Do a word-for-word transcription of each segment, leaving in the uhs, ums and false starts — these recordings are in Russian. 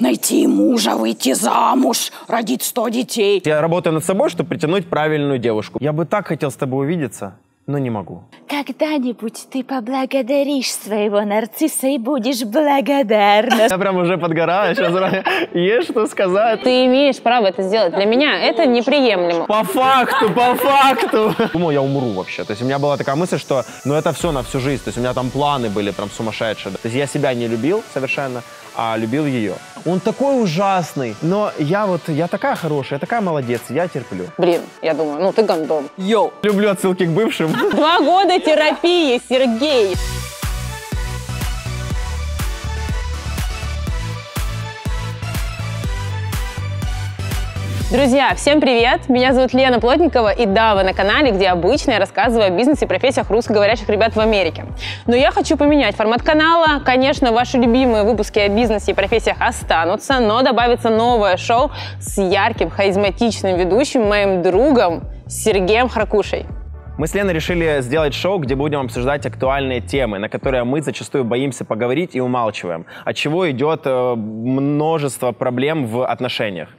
Найти мужа, выйти замуж, родить сто детей. Я работаю над собой, чтобы притянуть правильную девушку. Я бы так хотел с тобой увидеться, но не могу. Когда-нибудь ты поблагодаришь своего нарцисса и будешь благодарна. Я прям уже подгораю, сейчас есть что сказать. Ты имеешь право это сделать. Для меня это неприемлемо. По факту, по факту. Думал, я умру вообще. То есть у меня была такая мысль, что ну это все на всю жизнь. То есть у меня там планы были прям сумасшедшие. То есть я себя не любил совершенно, а любил ее. Он такой ужасный, но я вот, я такая хорошая, я такая молодец, я терплю. Блин, я думаю, ну ты гандон. Йоу. Люблю отсылки к бывшим. Два года терапии, Сергей. Друзья, всем привет! Меня зовут Лена Плотникова, и да, вы на канале, где обычно я рассказываю о бизнесе и профессиях русскоговорящих ребят в Америке. Но я хочу поменять формат канала. Конечно, ваши любимые выпуски о бизнесе и профессиях останутся, но добавится новое шоу с ярким, харизматичным ведущим, моим другом Сергеем Харкушей. Мы с Леной решили сделать шоу, где будем обсуждать актуальные темы, на которые мы зачастую боимся поговорить и умалчиваем, от чего идет множество проблем в отношениях.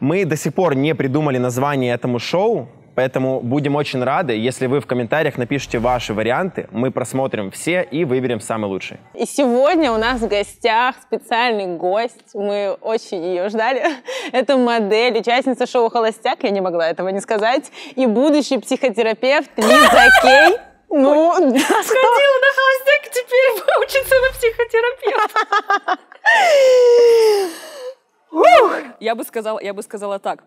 Мы до сих пор не придумали название этому шоу, поэтому будем очень рады, если вы в комментариях напишите ваши варианты. Мы просмотрим все и выберем самый лучший. И сегодня у нас в гостях специальный гость. Мы очень ее ждали. Это модель, участница шоу «Холостяк», я не могла этого не сказать, и будущий психотерапевт Лиза Кей. Ну, сходила на «Холостяк», теперь учится на психотерапевта. Ух! Я бы сказала, я бы сказала так.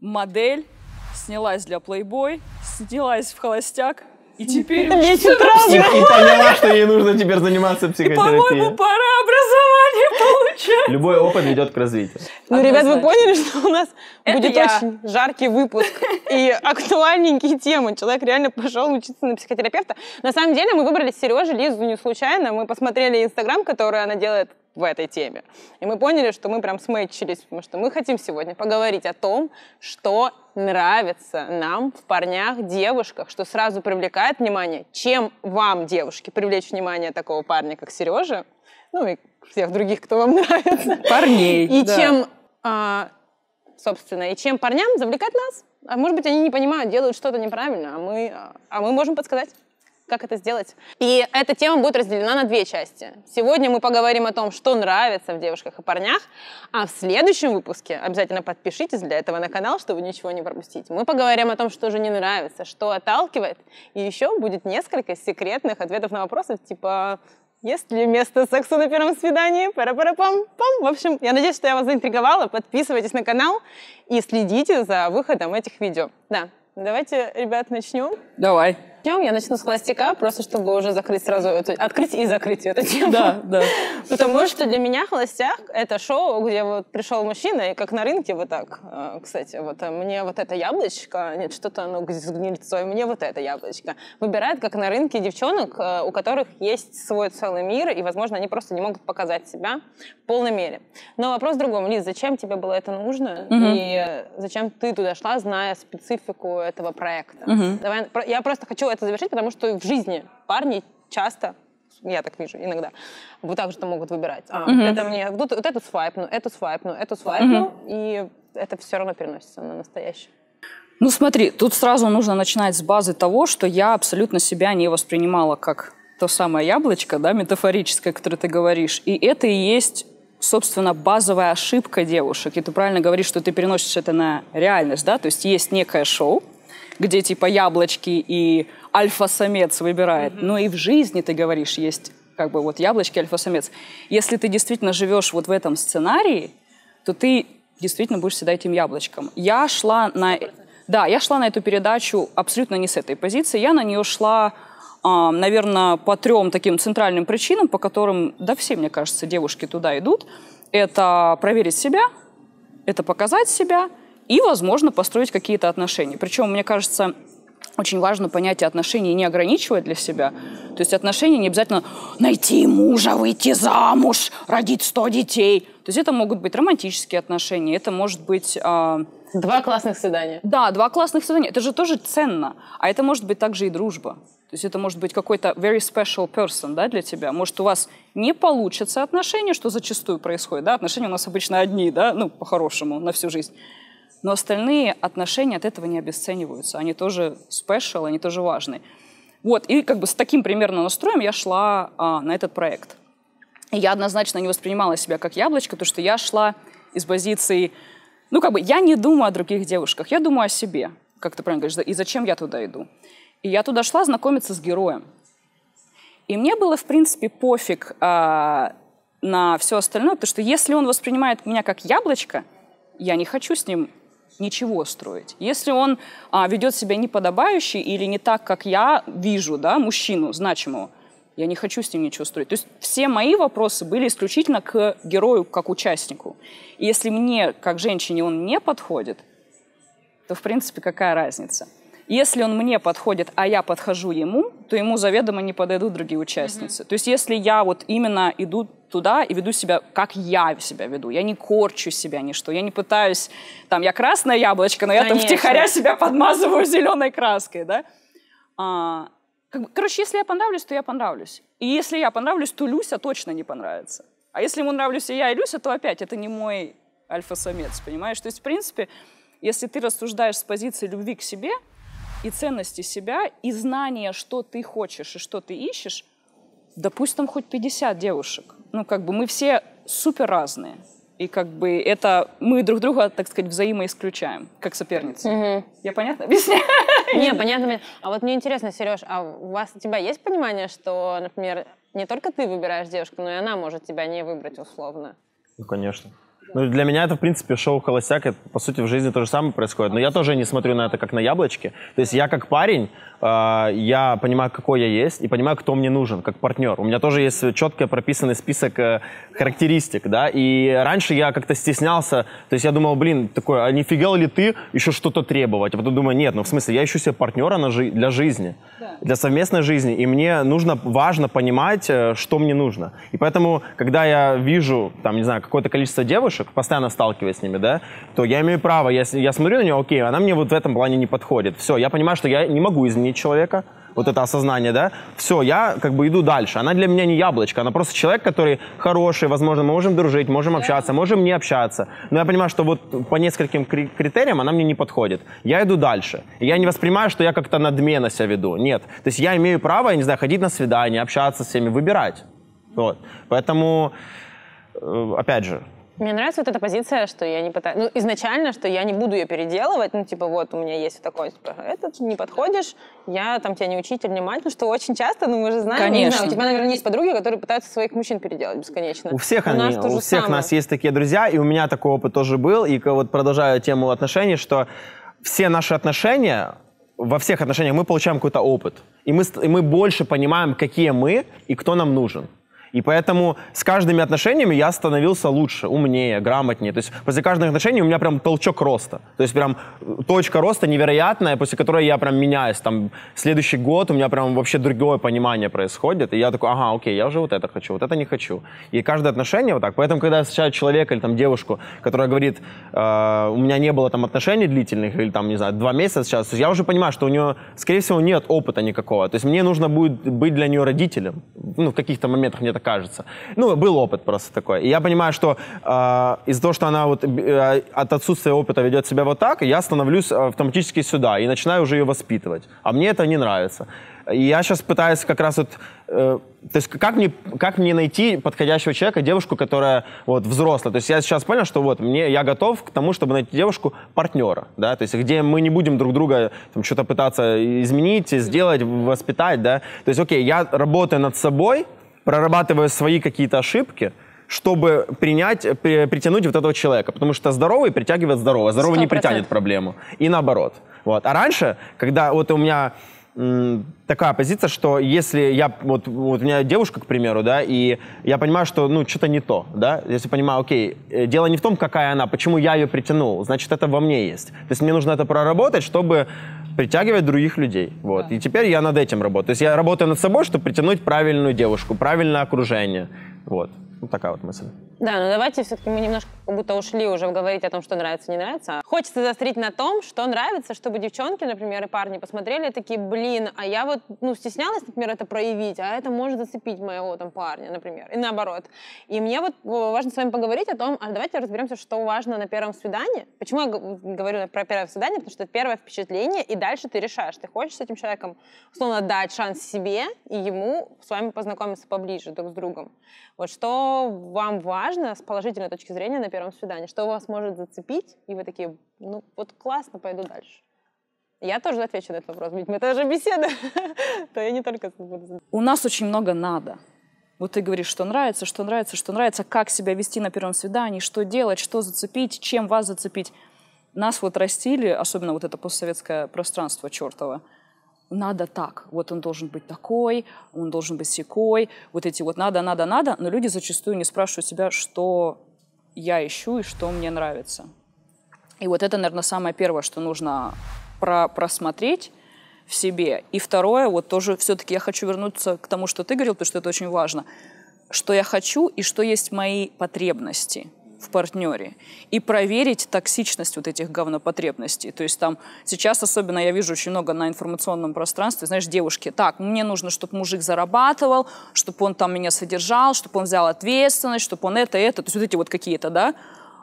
Модель снялась для Playboy, снялась в «Холостяк», и теперь... Лечит травмы. И, и поняла, что ей нужно теперь заниматься психотерапией. И, по-моему, пора образование получать. Любой опыт ведет к развитию. Ну, однозначно. Ребят, вы поняли, что у нас Это будет я. очень жаркий выпуск и актуальненькие темы. Человек реально пошел учиться на психотерапевта. На самом деле мы выбрали Сережу, Лизу не случайно. Мы посмотрели Instagram, который она делает в этой теме. И мы поняли, что мы прям смейчились, потому что мы хотим сегодня поговорить о том, что нравится нам в парнях, девушках, что сразу привлекает внимание. Чем вам, девушки, привлечь внимание такого парня, как Сережа, ну и всех других, кто вам нравится. Парней. И да. чем, а, собственно, и чем парням завлекать нас. А может быть, они не понимают, делают что-то неправильно, а мы, а мы можем подсказать, как это сделать. И эта тема будет разделена на две части. Сегодня мы поговорим о том, что нравится в девушках и парнях, а в следующем выпуске, обязательно подпишитесь для этого на канал, чтобы ничего не пропустить, мы поговорим о том, что же не нравится, что отталкивает, и еще будет несколько секретных ответов на вопросы, типа «Есть ли место сексу на первом свидании?» Пара-пара-пам-пам. В общем, я надеюсь, что я вас заинтриговала. Подписывайтесь на канал и следите за выходом этих видео. Да. Давайте, ребят, начнем. Давай. Я начну с «Холостяка», просто чтобы уже закрыть сразу, эту, открыть и закрыть эту тему. Да, да. Потому что для меня «Холостяк» — это шоу, где вот пришел мужчина, и как на рынке вот так, кстати, вот мне вот это яблочко, нет, что-то оно с гнильцой, мне вот это яблочко. Выбирает, как на рынке, девчонок, у которых есть свой целый мир, и, возможно, они просто не могут показать себя в полной мере. Но вопрос в другом. Лиз, зачем тебе было это нужно? Угу. И зачем ты туда шла, зная специфику этого проекта? Угу. Давай, я просто хочу это завершить, потому что в жизни парни часто, я так вижу иногда, вот так же -то могут выбирать. А, угу. Это мне вот, вот эту свайпну, эту свайпну, эту свайпну, угу. И это все равно переносится на настоящее. Ну смотри, тут сразу нужно начинать с базы того, что я абсолютно себя не воспринимала как то самое яблочко, да, метафорическое, которое ты говоришь. И это и есть, собственно, базовая ошибка девушек. И ты правильно говоришь, что ты переносишь это на реальность, да, то есть есть некое шоу, где типа яблочки и альфа-самец выбирает. Mm-hmm. Но и в жизни, ты говоришь, есть как бы вот яблочки, альфа-самец. Если ты действительно живешь вот в этом сценарии, то ты действительно будешь всегда этим яблочком. Я шла на, да, я шла на эту передачу абсолютно не с этой позиции. Я на нее шла, э, наверное, по трем таким центральным причинам, по которым, да, все, мне кажется, девушки туда идут. Это проверить себя, это показать себя, и, возможно, построить какие-то отношения. Причем, мне кажется, очень важно понятие отношений не ограничивать для себя. То есть отношения не обязательно найти мужа, выйти замуж, родить сто детей. То есть это могут быть романтические отношения, это может быть... Э... Два классных свидания. Да, два классных свидания. Это же тоже ценно. А это может быть также и дружба. То есть это может быть какой-то very special person, да, для тебя. Может, у вас не получится отношения, что зачастую происходит. Да? Отношения у нас обычно одни, да, ну, по-хорошему, на всю жизнь. Но остальные отношения от этого не обесцениваются. Они тоже special, они тоже важны. Вот, и как бы с таким примерно настроем я шла а, на этот проект. И я однозначно не воспринимала себя как яблочко, потому что я шла из позиции, ну, как бы, я не думаю о других девушках, я думаю о себе, как ты правильно говоришь, и зачем я туда иду. И я туда шла знакомиться с героем. И мне было, в принципе, пофиг а, на все остальное, потому что если он воспринимает меня как яблочко, я не хочу с ним ничего строить. Если он а, ведет себя неподобающе или не так, как я вижу, да, мужчину значимого, я не хочу с ним ничего строить. То есть все мои вопросы были исключительно к герою, как участнику. И если мне, как женщине, он не подходит, то, в принципе, какая разница? Если он мне подходит, а я подхожу ему, то ему заведомо не подойдут другие участницы. Mm-hmm. То есть если я вот именно иду туда и веду себя, как я себя веду, я не корчу себя ничто, я не пытаюсь, там, я красное яблочко, но я Конечно. там втихаря себя подмазываю зеленой краской, да? А, как, короче, если я понравлюсь, то я понравлюсь. И если я понравлюсь, то Люся точно не понравится. А если ему нравлюсь и я, и Люся, то опять это не мой альфа-самец, понимаешь? То есть, в принципе, если ты рассуждаешь с позиции любви к себе, и ценности себя, и знания, что ты хочешь и что ты ищешь, да пусть там хоть пятьдесят девушек. Ну, как бы мы все супер разные. И как бы это мы друг друга, так сказать, взаимоисключаем, как соперницы. Угу. Я понятно объясняю? Не, понятно. А вот мне интересно, Сереж, а у вас, у тебя есть понимание, что, например, не только ты выбираешь девушку, но и она может тебя не выбрать условно? Ну, конечно. Ну, для меня это, в принципе, шоу «Холостяк», это, по сути, в жизни то же самое происходит. Но я тоже не смотрю на это как на яблочки. То есть я как парень, э, я понимаю, какой я есть, и понимаю, кто мне нужен, как партнер. У меня тоже есть четко прописанный список э, характеристик, да. И раньше я как-то стеснялся, то есть я думал, блин, такой, а не фигел ли ты еще что-то требовать? А потом думаю, нет, ну, в смысле, я ищу себе партнера на жи- для жизни, да. для совместной жизни. И мне нужно, важно понимать, э, что мне нужно. И поэтому, когда я вижу, там, не знаю, какое-то количество девушек, постоянно сталкиваясь с ними, да, то я имею право, я, я смотрю на нее, окей, она мне вот в этом плане не подходит. Все, я понимаю, что я не могу изменить человека, вот это осознание, да. Все, я как бы иду дальше. Она для меня не яблочко, она просто человек, который хороший, возможно, мы можем дружить, можем общаться, можем не общаться. Но я понимаю, что вот по нескольким критериям она мне не подходит. Я иду дальше. Я не воспринимаю, что я как-то надменно себя веду. Нет. То есть я имею право, я не знаю, ходить на свидания, общаться с всеми, выбирать. Вот. Поэтому, опять же, мне нравится вот эта позиция, что я не пытаюсь... Ну, изначально, что я не буду ее переделывать, ну, типа, вот, у меня есть вот такой, типа, это ты не подходишь, я там тебя не учитель, не мать, ну, что очень часто, ну, мы же знаем, Конечно. не знаю, у тебя, наверное, есть подруги, которые пытаются своих мужчин переделать бесконечно. У всех у они, нас у всех самое. Нас есть такие друзья, и у меня такой опыт тоже был, и вот продолжаю тему отношений, что все наши отношения... Во всех отношениях мы получаем какой-то опыт, и мы, и мы больше понимаем, какие мы и кто нам нужен. И поэтому с каждыми отношениями я становился лучше, умнее, грамотнее. То есть после каждого отношения у меня прям толчок роста. То есть прям точка роста невероятная, после которой я прям меняюсь. Там следующий год у меня прям вообще другое понимание происходит. И я такой, ага, окей, я уже вот это хочу, вот это не хочу. И каждое отношение вот так. Поэтому, когда я встречаю человека или там девушку, которая говорит, э, у меня не было там отношений длительных, или там, не знаю, два месяца сейчас, я уже понимаю, что у нее, скорее всего, нет опыта никакого. То есть мне нужно будет быть для нее родителем. Ну, в каких-то моментах мне так кажется. Ну, был опыт просто такой. И я понимаю, что э, из-за того, что она вот, э, от отсутствия опыта ведет себя вот так, я становлюсь автоматически сюда и начинаю уже ее воспитывать. А мне это не нравится. И я сейчас пытаюсь как раз вот... Э, то есть как мне, как мне найти подходящего человека, девушку, которая вот взрослая? То есть я сейчас понял, что вот мне, я готов к тому, чтобы найти девушку-партнера, да? То есть где мы не будем друг друга там что-то пытаться изменить, сделать, воспитать, да? То есть окей, я работаю над собой, прорабатывая свои какие-то ошибки, чтобы принять, при, притянуть вот этого человека. Потому что здоровый притягивает здорового, здоровый сто процентов не притянет проблему. И наоборот. Вот. А раньше, когда вот у меня м, такая позиция, что если я, вот, вот у меня девушка, к примеру, да, и я понимаю, что, ну, что-то не то, да, если понимаю, окей, дело не в том, какая она, почему я ее притянул, значит, это во мне есть. То есть мне нужно это проработать, чтобы притягивать других людей. Вот. Да. И теперь я над этим работаю. То есть я работаю над собой, чтобы притянуть правильную девушку, правильное окружение. Вот. Ну, такая вот мысль. Да, ну давайте все-таки мы немножко как будто ушли уже говорить о том, что нравится, не нравится. Хочется заострить на том, что нравится, чтобы девчонки, например, и парни посмотрели такие, блин, а я вот, ну, стеснялась, например, это проявить, а это может зацепить моего там парня, например, и наоборот. И мне вот важно с вами поговорить о том, а давайте разберемся, что важно на первом свидании. Почему я говорю про первое свидание? Потому что это первое впечатление, и дальше ты решаешь, ты хочешь с этим человеком, условно, дать шанс себе и ему с вами познакомиться поближе друг с другом. Вот что вам важно с положительной точки зрения на первом свидании? Что вас может зацепить? И вы такие, ну вот классно, пойду дальше. Я тоже отвечу на этот вопрос, ведь мы тоже беседа, то я не только... У нас очень много надо. Вот ты говоришь, что нравится, что нравится, что нравится, как себя вести на первом свидании, что делать, что зацепить, чем вас зацепить. Нас вот растили, особенно вот это постсоветское пространство чертово, надо так, вот он должен быть такой, он должен быть сякой, вот эти вот надо, надо, надо, но люди зачастую не спрашивают себя, что я ищу и что мне нравится. И вот это, наверное, самое первое, что нужно про- просмотреть в себе. И второе, вот тоже все-таки я хочу вернуться к тому, что ты говорил, потому что это очень важно, что я хочу и что есть мои потребности в партнере, и проверить токсичность вот этих говнопотребностей. То есть там сейчас особенно я вижу очень много на информационном пространстве, знаешь, девушки, так, мне нужно, чтобы мужик зарабатывал, чтобы он там меня содержал, чтобы он взял ответственность, чтобы он это, это, то есть вот эти вот какие-то, да,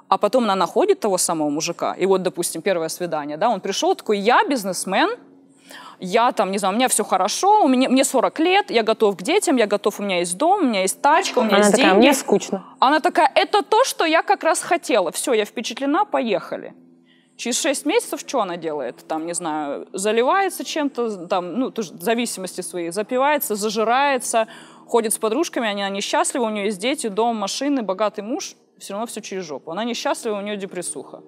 а потом она находит того самого мужика, и вот, допустим, первое свидание, да, он пришел такой, я бизнесмен, я там, не знаю, у меня все хорошо, у меня, мне сорок лет, я готов к детям, я готов, у меня есть дом, у меня есть тачка, у меня есть деньги. Она такая, мне скучно. Она такая, это то, что я как раз хотела. Все, я впечатлена, поехали. Через шесть месяцев что она делает? Там, не знаю, заливается чем-то, там, ну, тоже зависимости свои, запивается, зажирается, ходит с подружками, они, они счастливы, у нее есть дети, дом, машины, богатый муж, все равно все через жопу. Она несчастлива, у нее депрессуха.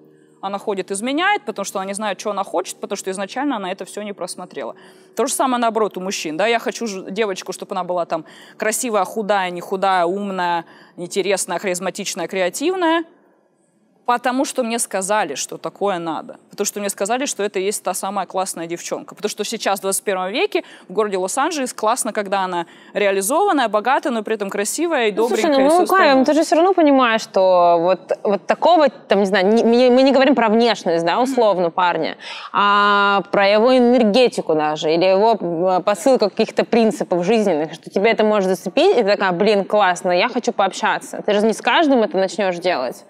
Она ходит, изменяет, потому что она не знает, что она хочет, потому что изначально она это все не просмотрела. То же самое, наоборот, у мужчин. Да? Я хочу девочку, чтобы она была там красивая, худая, не худая, умная, интересная, харизматичная, креативная, потому что мне сказали, что такое надо. Потому что мне сказали, что это есть та самая классная девчонка. Потому что сейчас, в двадцать первом веке, в городе Лос-Анджелес классно, когда она реализованная, богатая, но при этом красивая и ну, добренькая. Слушай, ну мы лукавим, ты же все равно понимаешь, что вот, вот такого, там, не знаю, не, мы не говорим про внешность, да, условно, парня, а про его энергетику даже, или его посылку каких-то принципов жизненных, что тебе это может зацепить, и ты такая, блин, классно, я хочу пообщаться. Ты же не с каждым это начнешь делать.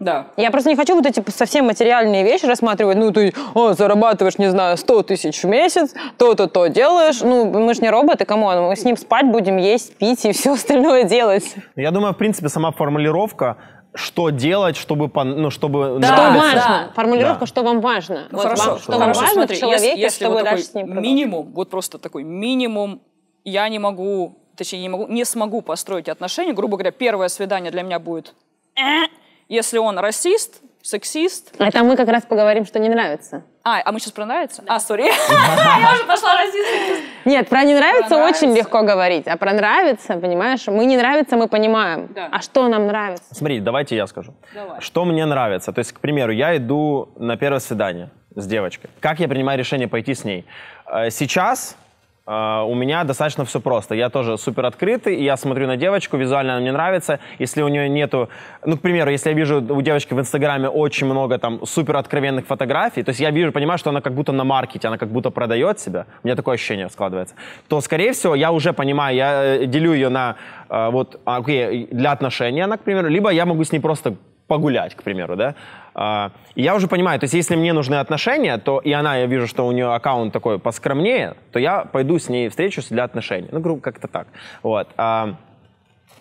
Да. Я просто не хочу вот эти совсем материальные вещи рассматривать. Ну, ты о, зарабатываешь, не знаю, сто тысяч в месяц, то-то-то делаешь. Ну, мы же не роботы, камон, мы с ним спать будем, есть, пить и все остальное делать. Я думаю, в принципе, сама формулировка, что делать, чтобы, ну, чтобы да, нравиться. Что важно. Формулировка, да. Что вам важно. Ну, вот хорошо, вам, что хорошо, вам важно в человеке, если, если вот такой с ним минимум, вот просто такой минимум, я не могу, точнее, не, могу, не смогу построить отношения. Грубо говоря, первое свидание для меня будет... Если он расист, сексист... Это мы как раз поговорим, что не нравится. А, а мы сейчас про нравится? Да. А, сори. Я уже пошла расист. Нет, про не нравится очень легко говорить. А про нравится, понимаешь, мы не нравится, мы понимаем. А что нам нравится? Смотри, давайте я скажу. Что мне нравится? То есть, к примеру, я иду на первое свидание с девочкой. Как я принимаю решение пойти с ней? Сейчас... Uh, у меня достаточно все просто. Я тоже супер открытый, и я смотрю на девочку, визуально она мне нравится. Если у нее нету... Ну, к примеру, если я вижу у девочки в Инстаграме очень много там супер откровенных фотографий, то есть я вижу, понимаю, что она как будто на маркете, она как будто продает себя, у меня такое ощущение складывается, то, скорее всего, я уже понимаю, я делю ее на... Uh, вот, окей, для отношений она, к примеру, либо я могу с ней просто... погулять, к примеру, да. А, я уже понимаю, то есть если мне нужны отношения, то и она, я вижу, что у нее аккаунт такой поскромнее, то я пойду с ней встречусь для отношений. Ну, грубо как-то так. Вот. А,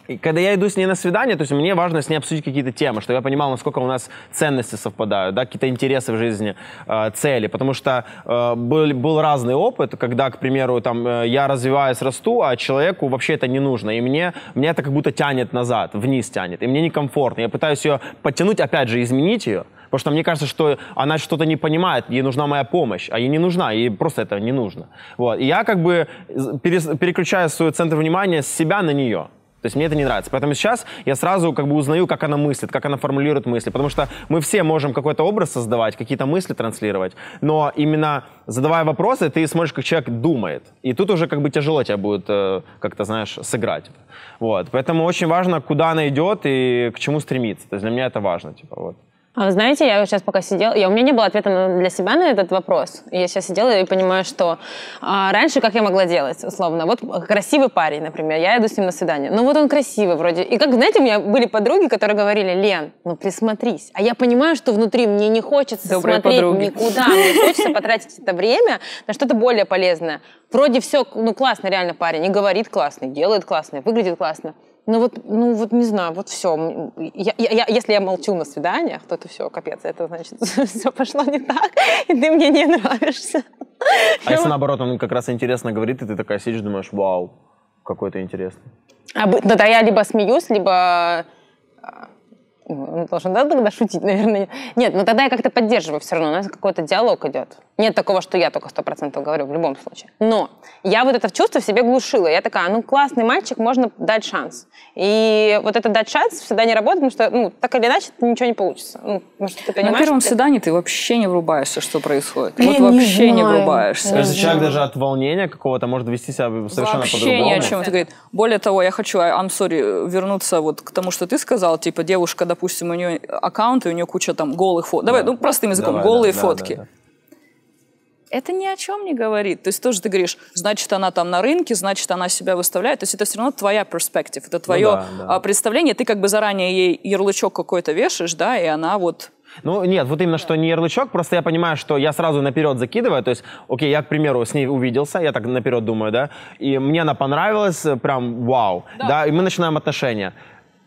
и когда я иду с ней на свидание, то есть мне важно с ней обсудить какие-то темы, чтобы я понимал, насколько у нас ценности совпадают, да, какие-то интересы в жизни, э, цели. Потому что э, был, был разный опыт, когда, к примеру, там, э, я развиваюсь, расту, а человеку вообще это не нужно. И мне, меня это как будто тянет назад, вниз тянет. И мне некомфортно. Я пытаюсь ее подтянуть, опять же, изменить ее. Потому что мне кажется, что она что-то не понимает, ей нужна моя помощь, а ей не нужна, ей просто это не нужно. Вот. И я как бы перес, переключаю свой центр внимания с себя на нее. То есть мне это не нравится. Поэтому сейчас я сразу как бы узнаю, как она мыслит, как она формулирует мысли. Потому что мы все можем какой-то образ создавать, какие-то мысли транслировать. Но именно задавая вопросы, ты смотришь, как человек думает. И тут уже как бы тяжело тебя будет э, как-то, знаешь, сыграть. Вот. Поэтому очень важно, куда она идет и к чему стремится. То есть для меня это важно. Типа, вот. А вы знаете, я сейчас пока сидела, я, у меня не было ответа для себя на этот вопрос. Я сейчас сидела и понимаю, что а, раньше как я могла делать, условно. Вот красивый парень, например, я иду с ним на свидание. Ну вот он красивый вроде. И как, знаете, у меня были подруги, которые говорили: Лен, ну присмотрись. А я понимаю, что внутри мне не хочется Добрые смотреть подруги. Никуда. Мне хочется потратить это время на что-то более полезное. Вроде все, ну классно, реально парень. И говорит классно, делает классно, выглядит классно. Ну вот, ну вот не знаю, вот все. Я, я, я, если я молчу на свиданиях, то это все, капец, это значит, все пошло не так, и ты мне не нравишься. А если наоборот, он как раз интересно говорит, и ты такая сидишь, думаешь, вау, какой ты интересный. А, тогда я либо смеюсь, либо... Он должен, да, тогда шутить, наверное. Нет, но тогда я как-то поддерживаю все равно. У нас какой-то диалог идет. Нет такого, что я только сто процентов говорю в любом случае. Но я вот это чувство в себе глушила. Я такая, ну классный мальчик, можно дать шанс. И вот это дать шанс всегда не работает, потому что, ну, так или иначе, ничего не получится. Ну, может, ты понимаешь, на первом свидании ты вообще не врубаешься, что происходит. Я вот не вообще знаю. не врубаешься. Не человек знаю. даже от волнения какого-то может вести себя совершенно по-другому. Вообще ни о чем. Он говорит, более того, я хочу, I'm sorry, вернуться вот к тому, что ты сказал, типа, девушка, допустим, допустим, у нее аккаунт, и у нее куча там голых фоток. Давай, да. ну, простым языком, Давай, голые да, фотки. Да, да, да. Это ни о чем не говорит. То есть тоже ты говоришь, значит, она там на рынке, значит, она себя выставляет. То есть это все равно твоя перспектива, это твое ну, да, да. представление. Ты как бы заранее ей ярлычок какой-то вешаешь, да, и она вот... Ну, нет, вот именно, что не ярлычок, просто я понимаю, что я сразу наперед закидываю, то есть, окей, я, к примеру, с ней увиделся, я так наперед думаю, да, и мне она понравилась, прям вау, да, да и мы начинаем отношения.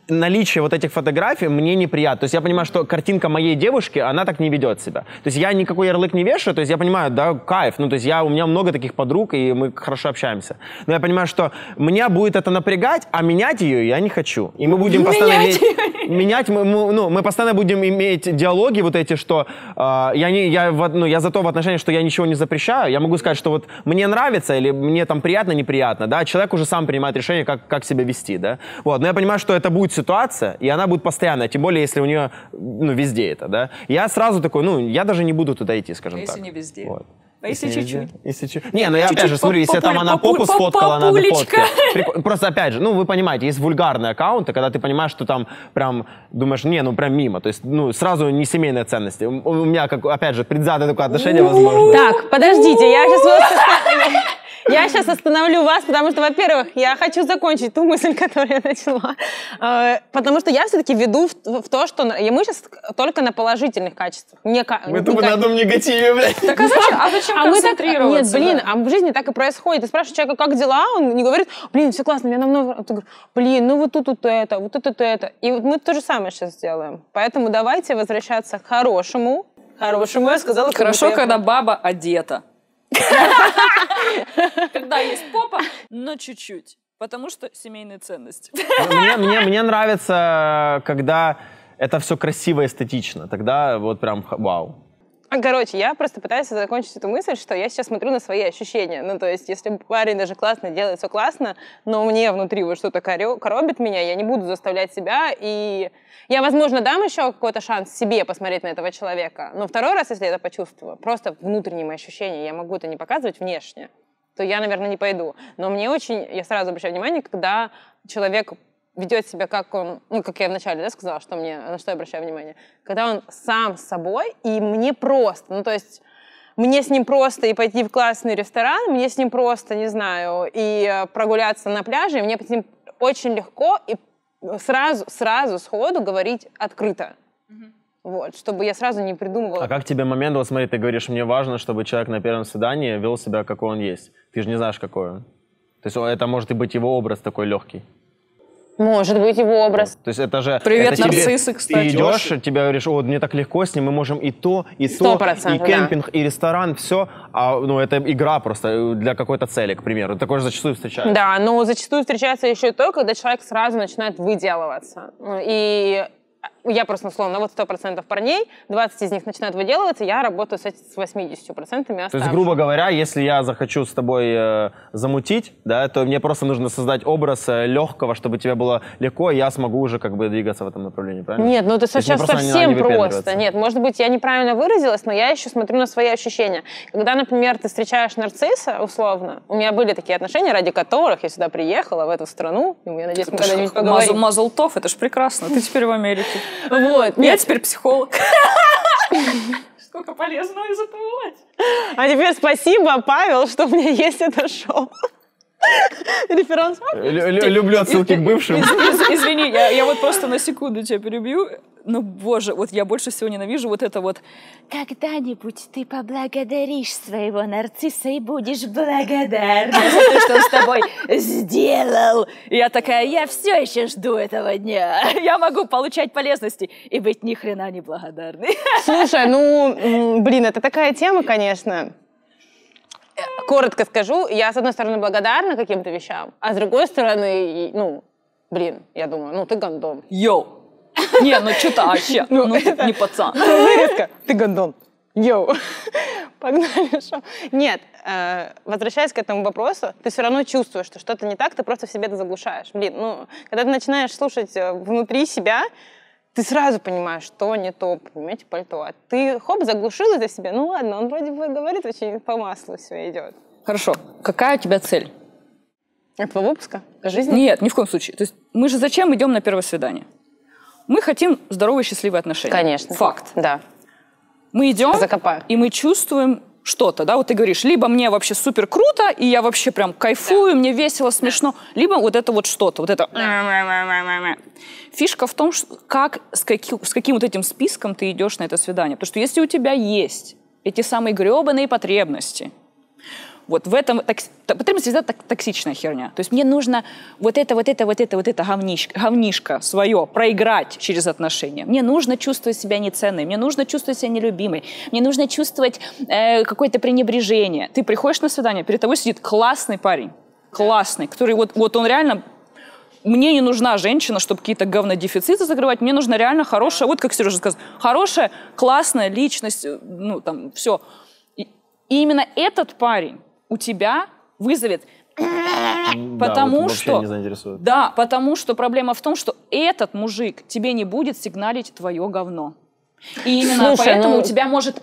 Наличие вот этих фотографий мне неприятно. То есть я понимаю, что картинка моей девушки, она так не ведет себя. То есть я никакой ярлык не вешаю, то есть я понимаю, да, кайф. Ну, то есть я, у меня много таких подруг, и мы хорошо общаемся. Но я понимаю, что меня будет это напрягать, а менять ее я не хочу. И мы будем постоянно... Менять, иметь, менять мы, мы, ну, мы постоянно будем иметь диалоги вот эти, что э, я, не, я, ну, я за то в отношении, что я ничего не запрещаю. Я могу сказать, что вот мне нравится или мне там приятно, неприятно, да. Человек уже сам принимает решение, как, как себя вести, да. Вот, но я понимаю, что это будет ситуация, и она будет постоянная, тем более, если у нее, ну, везде это, да. Я сразу такой, ну, я даже не буду туда идти, скажем так. Если не везде. Вот. А если чуть-чуть? Если чуть-чуть. Не, ну я опять же смотрю, если там она попу сфоткала, надо фоткать. Просто опять же, ну вы понимаете, есть вульгарные аккаунты, когда ты понимаешь, что там прям думаешь, не, ну прям мимо, то есть ну сразу не семейные ценности. У меня, как опять же, предвзятое такое отношение возможно. Так, подождите, я сейчас... Я сейчас остановлю вас, потому что, во-первых, я хочу закончить ту мысль, которую я начала. Потому что я все-таки веду в, в то, что мы сейчас только на положительных качествах. Не, мы не, только не, на одном негативе, блядь. Так а зачем, а зачем а концентрироваться? Так, нет, блин, а в жизни так и происходит. Ты спрашиваешь человека, как дела, он не говорит, блин, все классно, мне намного... Ты говоришь, блин, ну вот тут вот это, вот тут вот это. И вот мы то же самое сейчас делаем. Поэтому давайте возвращаться к хорошему. Хорошему, я сказала. Хорошо, когда баба одета. Когда есть попа, но чуть-чуть. Потому что семейные ценности. Мне, мне, мне нравится, когда это все красиво и эстетично. Тогда вот прям вау. Короче, я просто пытаюсь закончить эту мысль, что я сейчас смотрю на свои ощущения. Ну, то есть, если парень даже классно делает, все классно, но мне внутри вот что-то коробит меня, я не буду заставлять себя, и я, возможно, дам еще какой-то шанс себе посмотреть на этого человека, но второй раз, если я это почувствую, просто внутренние мои ощущения, я могу это не показывать внешне, то я, наверное, не пойду. Но мне очень, я сразу обращаю внимание, когда человек ведет себя, как он, ну, как я вначале, да, сказала, что мне, на что я обращаю внимание, когда он сам с собой, и мне просто, ну, то есть, мне с ним просто и пойти в классный ресторан, мне с ним просто, не знаю, и прогуляться на пляже, и мне с ним очень легко и сразу, сразу, сходу говорить открыто. Mm-hmm. Вот, чтобы я сразу не придумывала. А как тебе момент, вот смотри, ты говоришь, мне важно, чтобы человек на первом свидании вел себя, какой он есть. Ты же не знаешь, какой он. То есть, это может и быть его образ такой легкий. Может быть, его образ. То есть это же... Привет, это нарциссы, тебе, кстати. Ты идешь, тебе говоришь, о, мне так легко с ним, мы можем и то, и то, и кемпинг, да. и ресторан, все. А, ну, это игра просто для какой-то цели, к примеру. Такое же зачастую встречается. Да, но зачастую встречается еще и то, когда человек сразу начинает выделываться. И я просто условно, вот сто процентов парней, двадцать из них начинают выделываться, я работаю с восьмидесятью процентами оставших. То есть, грубо говоря, если я захочу с тобой э, замутить, да, то мне просто нужно создать образ э, легкого, чтобы тебе было легко, и я смогу уже как бы двигаться в этом направлении, правильно? Нет, ну это сейчас совсем не просто. Нет, может быть, я неправильно выразилась, но я еще смотрю на свои ощущения. Когда, например, ты встречаешь нарцисса, условно, у меня были такие отношения, ради которых я сюда приехала, в эту страну, и я надеюсь, мы когда-нибудь поговорим. Мазл-Тов, это же прекрасно, ты теперь в Америке. Вот, я теперь психолог. Сколько полезного из этого лать. А теперь спасибо, Павел, что у меня есть это шоу. Референс. Люблю отсылки к бывшим. Извини, я вот просто на секунду тебя перебью. Ну, боже, вот я больше всего ненавижу вот это вот. Когда-нибудь ты поблагодаришь своего нарцисса и будешь благодарна за то, что он с тобой сделал. Я такая, я все еще жду этого дня. Я могу получать полезности и быть ни хрена не благодарной. Слушай, ну, блин, это такая тема, конечно. Коротко скажу, я, с одной стороны, благодарна каким-то вещам, а с другой стороны, ну, блин, я думаю, ну, ты гандон. Йоу! Не, ну что-то вообще, ну, ну это... не пацан. Вырезка, ты гондон. Йоу. Погнали, шо. Нет, э, возвращаясь к этому вопросу, ты все равно чувствуешь, что что-то не так, ты просто в себе это заглушаешь. Блин, ну, когда ты начинаешь слушать внутри себя, ты сразу понимаешь, что не то, понимаете, пальто. А ты, хоп, заглушил это в себе, ну ладно, он вроде бы говорит, очень по маслу все идет. Хорошо, какая у тебя цель? Этого выпуска? Жизни? Нет, ни в коем случае. То есть мы же зачем идем на первое свидание? Мы хотим здоровые, счастливые отношения. Конечно. Факт. Да. Мы идем, закопаю. И мы чувствуем что-то, да, вот ты говоришь, либо мне вообще супер круто, и я вообще прям кайфую, да. Мне весело, смешно, либо вот это вот что-то, вот это... Да. Фишка в том, как, с, каким, с каким вот этим списком ты идешь на это свидание. Потому что если у тебя есть эти самые гребаные потребности, вот в этом... Так, потребность всегда так, токсичная херня. То есть мне нужно вот это, вот это, вот это, вот это говнишко, говнишко свое проиграть через отношения. Мне нужно чувствовать себя неценной, мне нужно чувствовать себя нелюбимой, мне нужно чувствовать э, какое-то пренебрежение. Ты приходишь на свидание, перед тобой сидит классный парень, классный, который вот, вот он реально... Мне не нужна женщина, чтобы какие-то говнодефициты закрывать, мне нужна реально хорошая, вот как Сережа сказал, хорошая, классная личность, ну там, все. И, и именно этот парень у тебя вызовет, да, потому вот что не заинтересует. Да, потому что проблема в том, что этот мужик тебе не будет сигналить твое говно. И именно Слушай, поэтому ну... у тебя может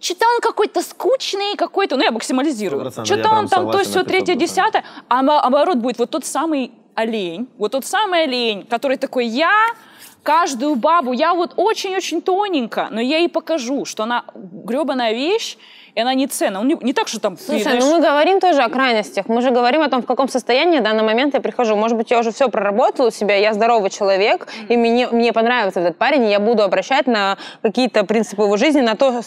что-то он какой-то скучный, какой-то, ну я максимализирую, что-то он там то все третье десятое, а наоборот будет вот тот самый олень, вот тот самый олень, который такой я. Каждую бабу, я вот очень-очень тоненько, но я ей покажу, что она гребаная вещь, и она не ценна. Он не, не так, что там... Слушай, знаешь... ну мы говорим тоже о крайностях, мы же говорим о том, в каком состоянии в данный момент я прихожу. Может быть, я уже все проработала у себя, я здоровый человек, и мне, мне понравится этот парень, и я буду обращать на какие-то принципы его жизни, на то...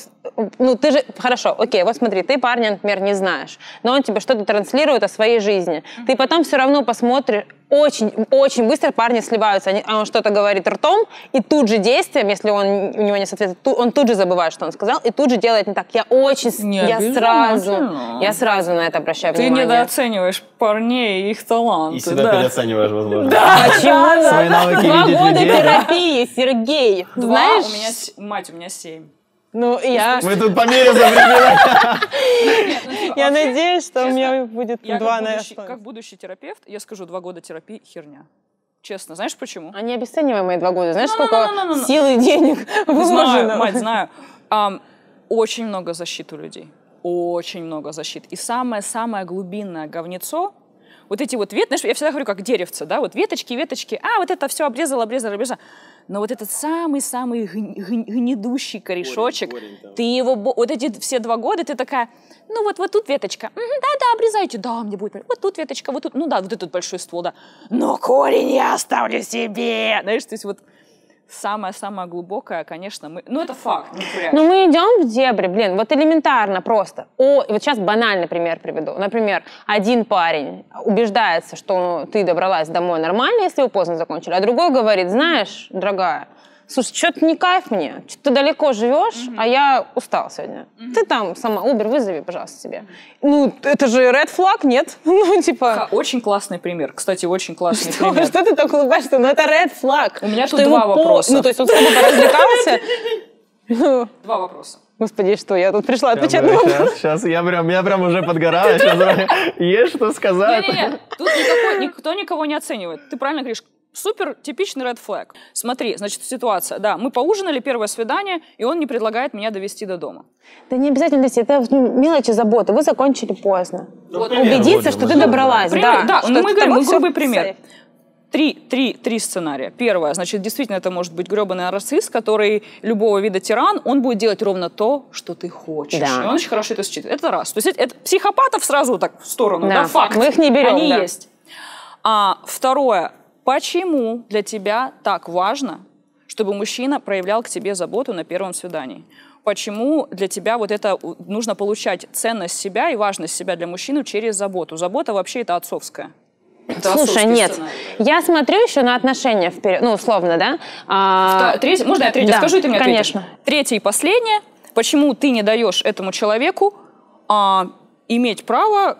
Ну ты же... Хорошо, окей, вот смотри, ты парня, например, не знаешь, но он тебе что-то транслирует о своей жизни. Ты потом все равно посмотришь... Очень-очень быстро парни сливаются. Они, он что-то говорит ртом, и тут же действием, если он, у него не соответствует, ту, он тут же забывает, что он сказал, и тут же делает не так. Я очень... Не я сразу я сразу на это обращаю Ты внимание. Ты недооцениваешь парней и их таланты. И себя да. переоцениваешь, возможно. Да, почему? Свои навыки Два видеть года людей. терапии, Сергей. Два? Знаешь? У меня, мать, у меня семь. Ну, я... Мы тут по мере забрели. Я надеюсь, что у меня будет два на основе. Как будущий терапевт, я скажу, два года терапии – херня. Честно, знаешь почему? Они обесцениваемые два года. Знаешь, сколько сил и денег вложено? Знаю, мать, знаю. Очень много защит у людей. Очень много защит. И самое-самое глубинное говнецо, вот эти вот ветки, знаешь, я всегда говорю, как деревце, да, вот веточки, веточки, а, вот это все обрезал, обрезал, обрезал. Но вот этот самый-самый гнедущий корешочек, корень, корень, ты его, вот эти все два года, ты такая, ну вот, вот тут веточка, да-да, обрезайте, да, мне будет, вот тут веточка, вот тут, ну да, вот этот большой ствол, да, но корень я оставлю себе, знаешь, то есть вот самое-самое глубокое, конечно, мы... Ну, это факт. Ну, мы идем в дебри, блин, вот элементарно просто. О, вот сейчас банальный пример приведу. Например, один парень убеждается, что ты добралась домой нормально, если вы поздно закончили, а другой говорит, знаешь, дорогая, Слушай, что-то не кайф мне, что-то ты далеко живешь, mm-hmm. а я устал сегодня. Mm-hmm. Ты там сама, Uber вызови, пожалуйста, себе. Mm-hmm. Ну, это же red flag, нет? Ну, типа... Очень классный пример, кстати, очень классный что? пример. Что ты так улыбаешься? Ну, это red flag. У меня что тут два вопроса. Пол... Ну, то есть он с тобой развлекался. Два вопроса. Господи, что, я тут пришла отвечать на вопрос. Сейчас, я прям, я прям уже подгораю, сейчас есть что сказать. Не-не-не, тут никто никого не оценивает. Ты правильно говоришь. Супер типичный red flag. Смотри, значит, ситуация. Да, мы поужинали, первое свидание, и он не предлагает меня довести до дома. Да не обязательно довести, это мелочи заботы. Вы закончили поздно. Вот. Убедиться, что ты добралась. Пример, да, да. Ну, мы говорим, мы грубый пример. Три, три, три сценария. Первое, значит, действительно, это может быть гребаный нарцисс, который любого вида тиран, он будет делать ровно то, что ты хочешь. Да. И он очень хорошо это считает. Это раз. То есть это психопатов сразу так в сторону, да, да факт. Мы их не берем, Они да. есть. А второе, почему для тебя так важно, чтобы мужчина проявлял к тебе заботу на первом свидании? Почему для тебя вот это нужно получать ценность себя и важность себя для мужчины через заботу? Забота вообще это отцовская. Это Слушай, нет. Сценарий. Я смотрю еще на отношения вперед, ну, условно, да? А... Треть... Можно я третье да, скажу, и ты мне конечно. ответишь? Третье и последнее. Почему ты не даешь этому человеку а, иметь право,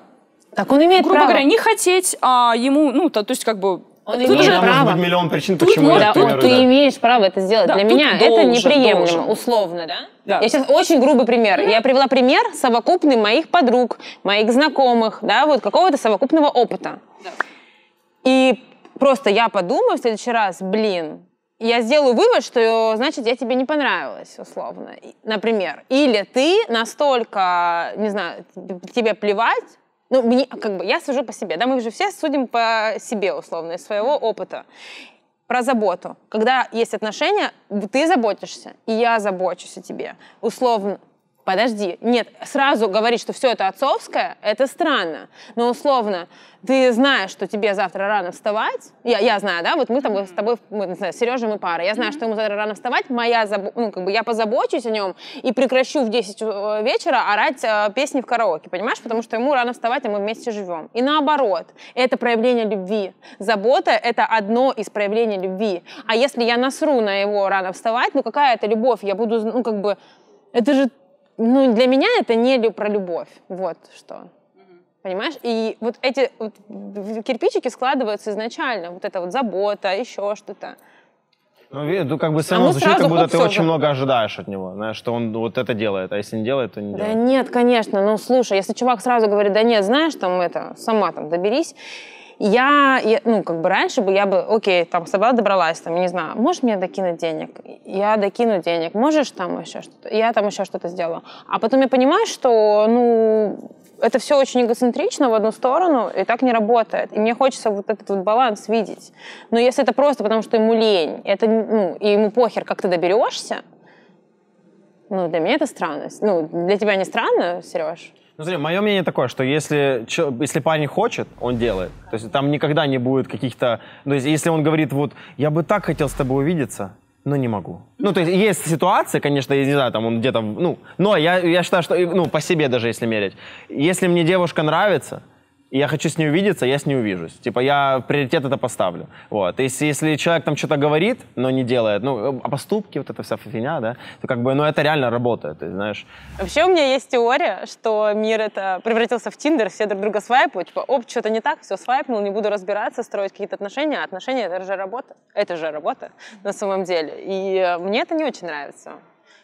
так он имеет грубо право. говоря, не хотеть а, ему, ну, то, то есть как бы... Он тут имеет же право. Может быть миллион причин, тут почему. Да, примеру, ты да. имеешь право это сделать. Да, для меня должен, это неприемлемо, должен. условно, да? да? Я сейчас очень грубый пример. Mm-hmm. Я привела пример совокупный моих подруг, моих знакомых, да, вот какого-то совокупного опыта. Да. И просто я подумаю в следующий раз, блин, я сделаю вывод, что, значит, я тебе не понравилась, условно, например. Или ты настолько, не знаю, тебе плевать. Ну, мне, как бы, я сужу по себе, да, мы же все судим по себе, условно, из своего опыта. Про заботу. Когда есть отношения, ты заботишься, и я забочусь о тебе. Условно, подожди, нет, сразу говорить, что все это отцовское, это странно. Но, условно, ты знаешь, что тебе завтра рано вставать, я, я знаю, да, вот мы там, с тобой, мы, не знаю, с Сережей мы пара, я знаю, что ему завтра рано вставать, моя, ну, как бы, я позабочусь о нем и прекращу в десять вечера орать э, песни в караоке, понимаешь, потому что ему рано вставать, а мы вместе живем. И наоборот, это проявление любви. Забота — это одно из проявлений любви. А если я насру на его рано вставать, ну, какая это любовь, я буду, ну, как бы, это же... Ну, для меня это не про любовь, вот что, mm-hmm. понимаешь? И вот эти вот кирпичики складываются изначально, вот эта вот забота, еще что-то. Ну, как бы само а звучит, как будто ты очень же. много ожидаешь от него, знаешь, что он вот это делает, а если не делает, то не делает. Да нет, конечно, ну, слушай, если чувак сразу говорит, да нет, знаешь, там это, сама там доберись, я, я ну, как бы раньше бы я бы, окей, там, собралась, добралась, там, не знаю, можешь мне докинуть денег? Я докину денег, можешь там еще что-то? Я там еще что-то сделала. А потом я понимаю, что, ну, это все очень эгоцентрично в одну сторону, и так не работает. И мне хочется вот этот вот баланс видеть. Но если это просто потому, что ему лень, это, ну, и ему похер, как ты доберешься, ну, для меня это странно. Ну, для тебя не странно, Сереж? Ну, смотри, мое мнение такое, что если, если парень хочет, он делает. То есть там никогда не будет каких-то... То есть если он говорит, вот, я бы так хотел с тобой увидеться, но не могу. Ну, то есть есть ситуации, конечно, я не знаю, там он где-то... Ну, но я, я считаю, что... Ну, по себе даже, если мерить. Если мне девушка нравится... и я хочу с ней увидеться, я с ней увижусь. Типа я приоритет это поставлю. Вот. Если, если человек там что-то говорит, но не делает, ну, о поступке, вот эта вся фигня, да, то как бы, ну, это реально работает, ты знаешь. Вообще у меня есть теория, что мир это превратился в Tinder, все друг друга свайпают, типа, оп, что-то не так, все свайпнул, не буду разбираться, строить какие-то отношения, а отношения это же работа, это же работа на самом деле. И мне это не очень нравится.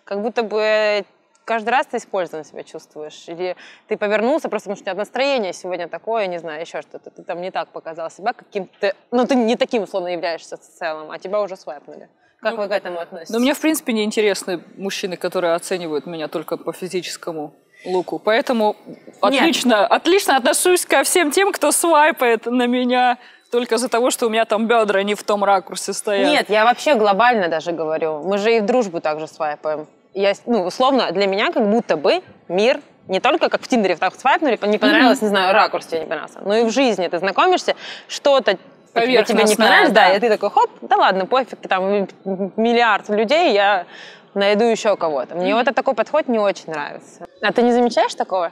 Как будто бы... Каждый раз ты использованно себя чувствуешь. Или ты повернулся, просто потому что у тебя настроение сегодня такое, не знаю, еще что-то. Ты там не так показал себя каким-то... Ну, ты не таким, условно, являешься в целом, а тебя уже свайпнули. Как ну, вы к этому относитесь? Ну, мне, в принципе, неинтересны мужчины, которые оценивают меня только по физическому луку. Поэтому отлично, отлично отношусь ко всем тем, кто свайпает на меня... Только из-за того, что у меня там бедра не в том ракурсе стоят. Нет, я вообще глобально даже говорю. Мы же и в дружбу также свайпаем. Я, ну, условно, для меня как будто бы мир не только как в Тиндере так свайпнули, не понравилось, mm-hmm. не знаю, ракурс тебе не понравился, но и в жизни ты знакомишься, что-то тебе не понравилось, да, да, и ты такой, хоп, да ладно, пофиг, там миллиард людей, я найду еще кого-то. Мне mm-hmm. вот этот такой подход не очень нравится. А ты не замечаешь такого?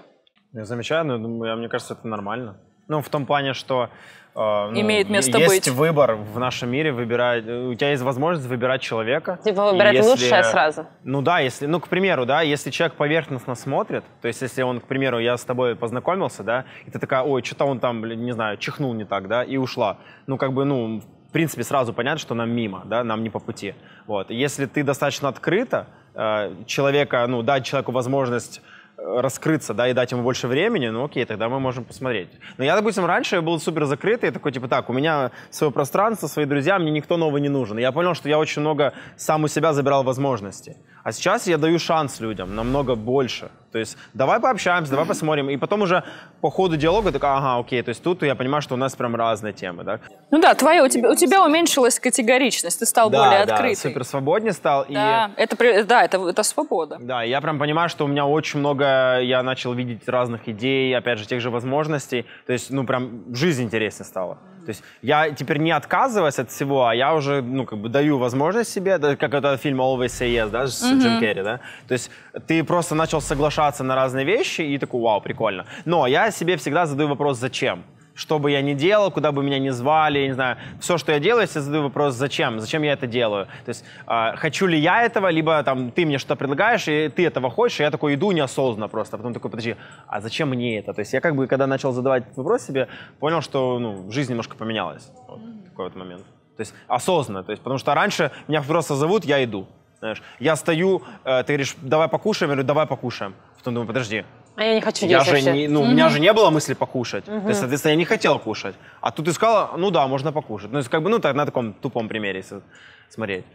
Я замечаю, но я, мне кажется, это нормально. Ну, в том плане, что э, ну, имеет место есть быть. Есть выбор в нашем мире, выбирать, у тебя есть возможность выбирать человека. Типа выбирать если, лучшее сразу. Ну да, если, ну к примеру, да, если человек поверхностно смотрит, то есть если он, к примеру, я с тобой познакомился, да, и ты такая, ой, что-то он там, не знаю, чихнул не так, да, и ушла. Ну как бы, ну, в принципе, сразу понятно, что нам мимо, да, нам не по пути. Вот. Если ты достаточно открыто, э, человека, ну, дать человеку возможность раскрыться, да, и дать ему больше времени, ну окей, тогда мы можем посмотреть. Но я, допустим, раньше я был супер закрытый, такой, типа, так, у меня свое пространство, свои друзья, мне никто новый не нужен. И я понял, что я очень много сам у себя забирал возможности. А сейчас я даю шанс людям намного больше. То есть давай пообщаемся, давай посмотрим. И потом уже по ходу диалога так, ага, окей, то есть тут я понимаю, что у нас прям разные темы, да? Ну да, твоя, у, тебя, у тебя уменьшилась категоричность, ты стал да, более да, открытым. Да, супер свободнее стал. Да, и... это, да это, это свобода. Да, я прям понимаю, что у меня очень много, я начал видеть разных идей, опять же, тех же возможностей. То есть, ну прям жизнь интереснее стала. То есть я теперь не отказываюсь от всего, а я уже, ну, как бы даю возможность себе, как этот фильм Always Say Yes, да, с mm-hmm. Джим Керри, да? То есть ты просто начал соглашаться на разные вещи и такой, вау, прикольно. Но я себе всегда задаю вопрос, зачем? Что бы я ни делал, куда бы меня ни звали, я не знаю, все, что я делаю, я себе задаю вопрос, зачем? Зачем я это делаю? То есть э, хочу ли я этого, либо там ты мне что-то предлагаешь, и ты этого хочешь, и я такой иду неосознанно просто, а потом такой, подожди, а зачем мне это? То есть я как бы, когда начал задавать этот вопрос себе, понял, что ну, жизнь немножко поменялась. Вот такой вот момент. То есть осознанно, то есть, потому что раньше меня просто зовут, я иду. Знаешь, я стою, э, ты говоришь, давай покушаем, я говорю, давай покушаем. Потом думаю, подожди. А я не хочу я есть же не, ну, mm-hmm. У меня же не было мысли покушать. Mm-hmm. То есть, соответственно, я не хотел кушать. А тут ты сказала, ну да, можно покушать. Ну, как бы, ну, так, на таком тупом примере смотреть.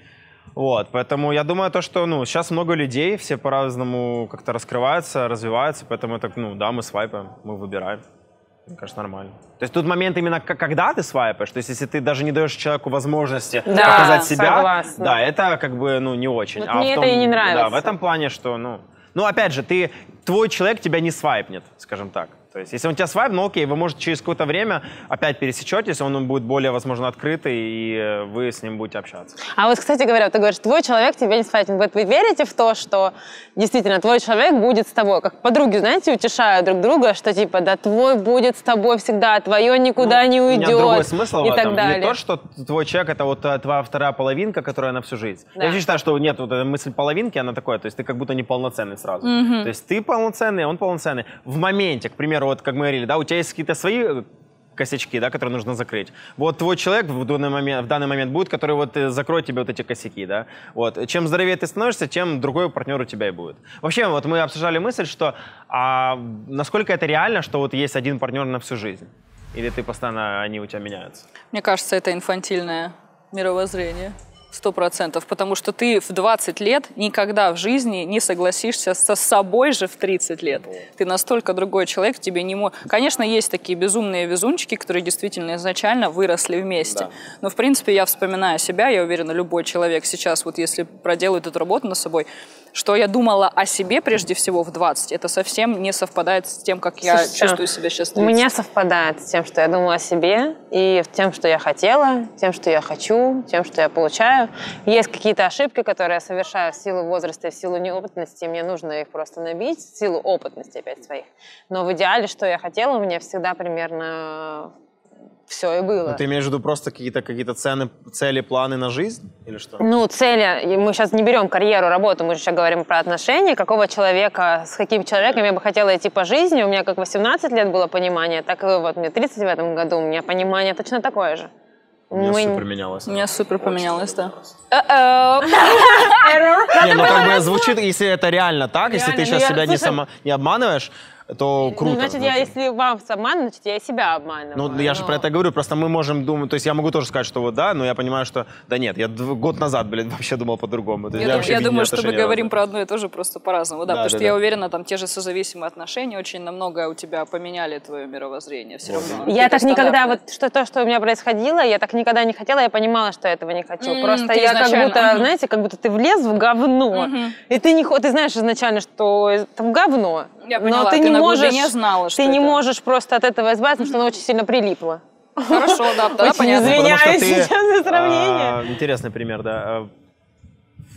Вот, поэтому я думаю, то, что, ну, сейчас много людей, все по-разному как-то раскрываются, развиваются, поэтому это, ну, да, мы свайпаем, мы выбираем. Мне кажется, нормально. То есть тут момент именно, когда ты свайпаешь, то есть если ты даже не даешь человеку возможности да, показать себя, согласна. Да, это как бы, ну, не очень. Вот а мне в том, это и не нравится. Да, в этом плане, что, ну... Ну, опять же, ты, твой человек тебя не свайпнет, скажем так. То есть, если он тебя свайпнет, ну окей, вы можете через какое-то время опять пересечетесь, он будет более, возможно, открытый, и вы с ним будете общаться. А вот, кстати говоря, ты говоришь, твой человек тебя не свайпнет. Вот вы верите в то, что действительно твой человек будет с тобой? Как подруги, знаете, утешают друг друга, что типа, да твой будет с тобой всегда, твое никуда ну, не уйдет. У меня другой смысл и в этом. Не то, что твой человек — это вот твоя вторая половинка, которая на всю жизнь. Да. Я вообще считаю, что нет, вот эта мысль половинки, она такая, то есть ты как будто неполноценный сразу. Mm-hmm. То есть ты полноценный, он полноценный. В моменте, к примеру, вот как мы говорили, да, у тебя есть какие-то свои косячки, да, которые нужно закрыть. Вот твой человек в данный момент, в данный момент будет, который вот закроет тебе вот эти косяки, да. Вот. Чем здоровее ты становишься, тем другой партнер у тебя и будет. Вообще, вот мы обсуждали мысль, что а насколько это реально, что вот есть один партнер на всю жизнь? Или ты постоянно, они у тебя меняются? Мне кажется, это инфантильное мировоззрение. Сто процентов, потому что ты в двадцать лет никогда в жизни не согласишься со собой же в тридцать лет. Ты настолько другой человек, тебе не может... Конечно, есть такие безумные везунчики, которые действительно изначально выросли вместе. Да. Но, в принципе, я вспоминаю себя, я уверена, любой человек сейчас, вот если проделает эту работу над собой, что я думала о себе прежде всего в двадцать, это совсем не совпадает с тем, как я Слушай, чувствую себя сейчас. У меня совпадает с тем, что я думала о себе, и тем, что я хотела, тем, что я хочу, тем, что я получаю. Есть какие-то ошибки, которые я совершаю в силу возраста, в силу неопытности, мне нужно их просто набить, в силу опытности опять своих. Но в идеале, что я хотела, у меня всегда примерно... Все и было. Но ты имеешь в виду просто какие-то какие-то цены, цели, планы на жизнь или что? Ну, цели. Мы сейчас не берем карьеру, работу, мы же сейчас говорим про отношения. Какого человека, с каким человеком я бы хотела идти по жизни. У меня как восемнадцать лет было понимание, так и вот мне тридцать в этом году, у меня понимание точно такое же. У меня мы... супер поменялось. У меня супер поменялось, да. Не, ну как бы звучит, если это реально так, если ты сейчас себя не обманываешь, то круто. Ну, значит, значит, я если вам обманываю, значит, я и себя обманываю. Ну, я но... же про это говорю, просто мы можем думать, то есть я могу тоже сказать, что вот да, но я понимаю, что да нет, я год назад, блин, вообще думал по-другому. Я, я, я думаю, что мы говорим про одно и то же просто по-разному, да, да, потому да, что да. я уверена, там те же созависимые отношения очень намного у тебя поменяли твое мировоззрение. Все вот. равно. Я так никогда, вот что, то, что у меня происходило, я так никогда не хотела, я понимала, что я этого не хочу. Mm, просто я изначально... как будто, знаете, как будто ты влез в говно, mm-hmm. и ты, не, ты знаешь изначально, что это говно. Я поняла, но ты, ты не можешь, не знала, что ты это... не можешь просто от этого избавиться, потому что она очень сильно прилипла. Хорошо, да, да, понятно. Извиняюсь сейчас за сравнение. Интересный пример, да.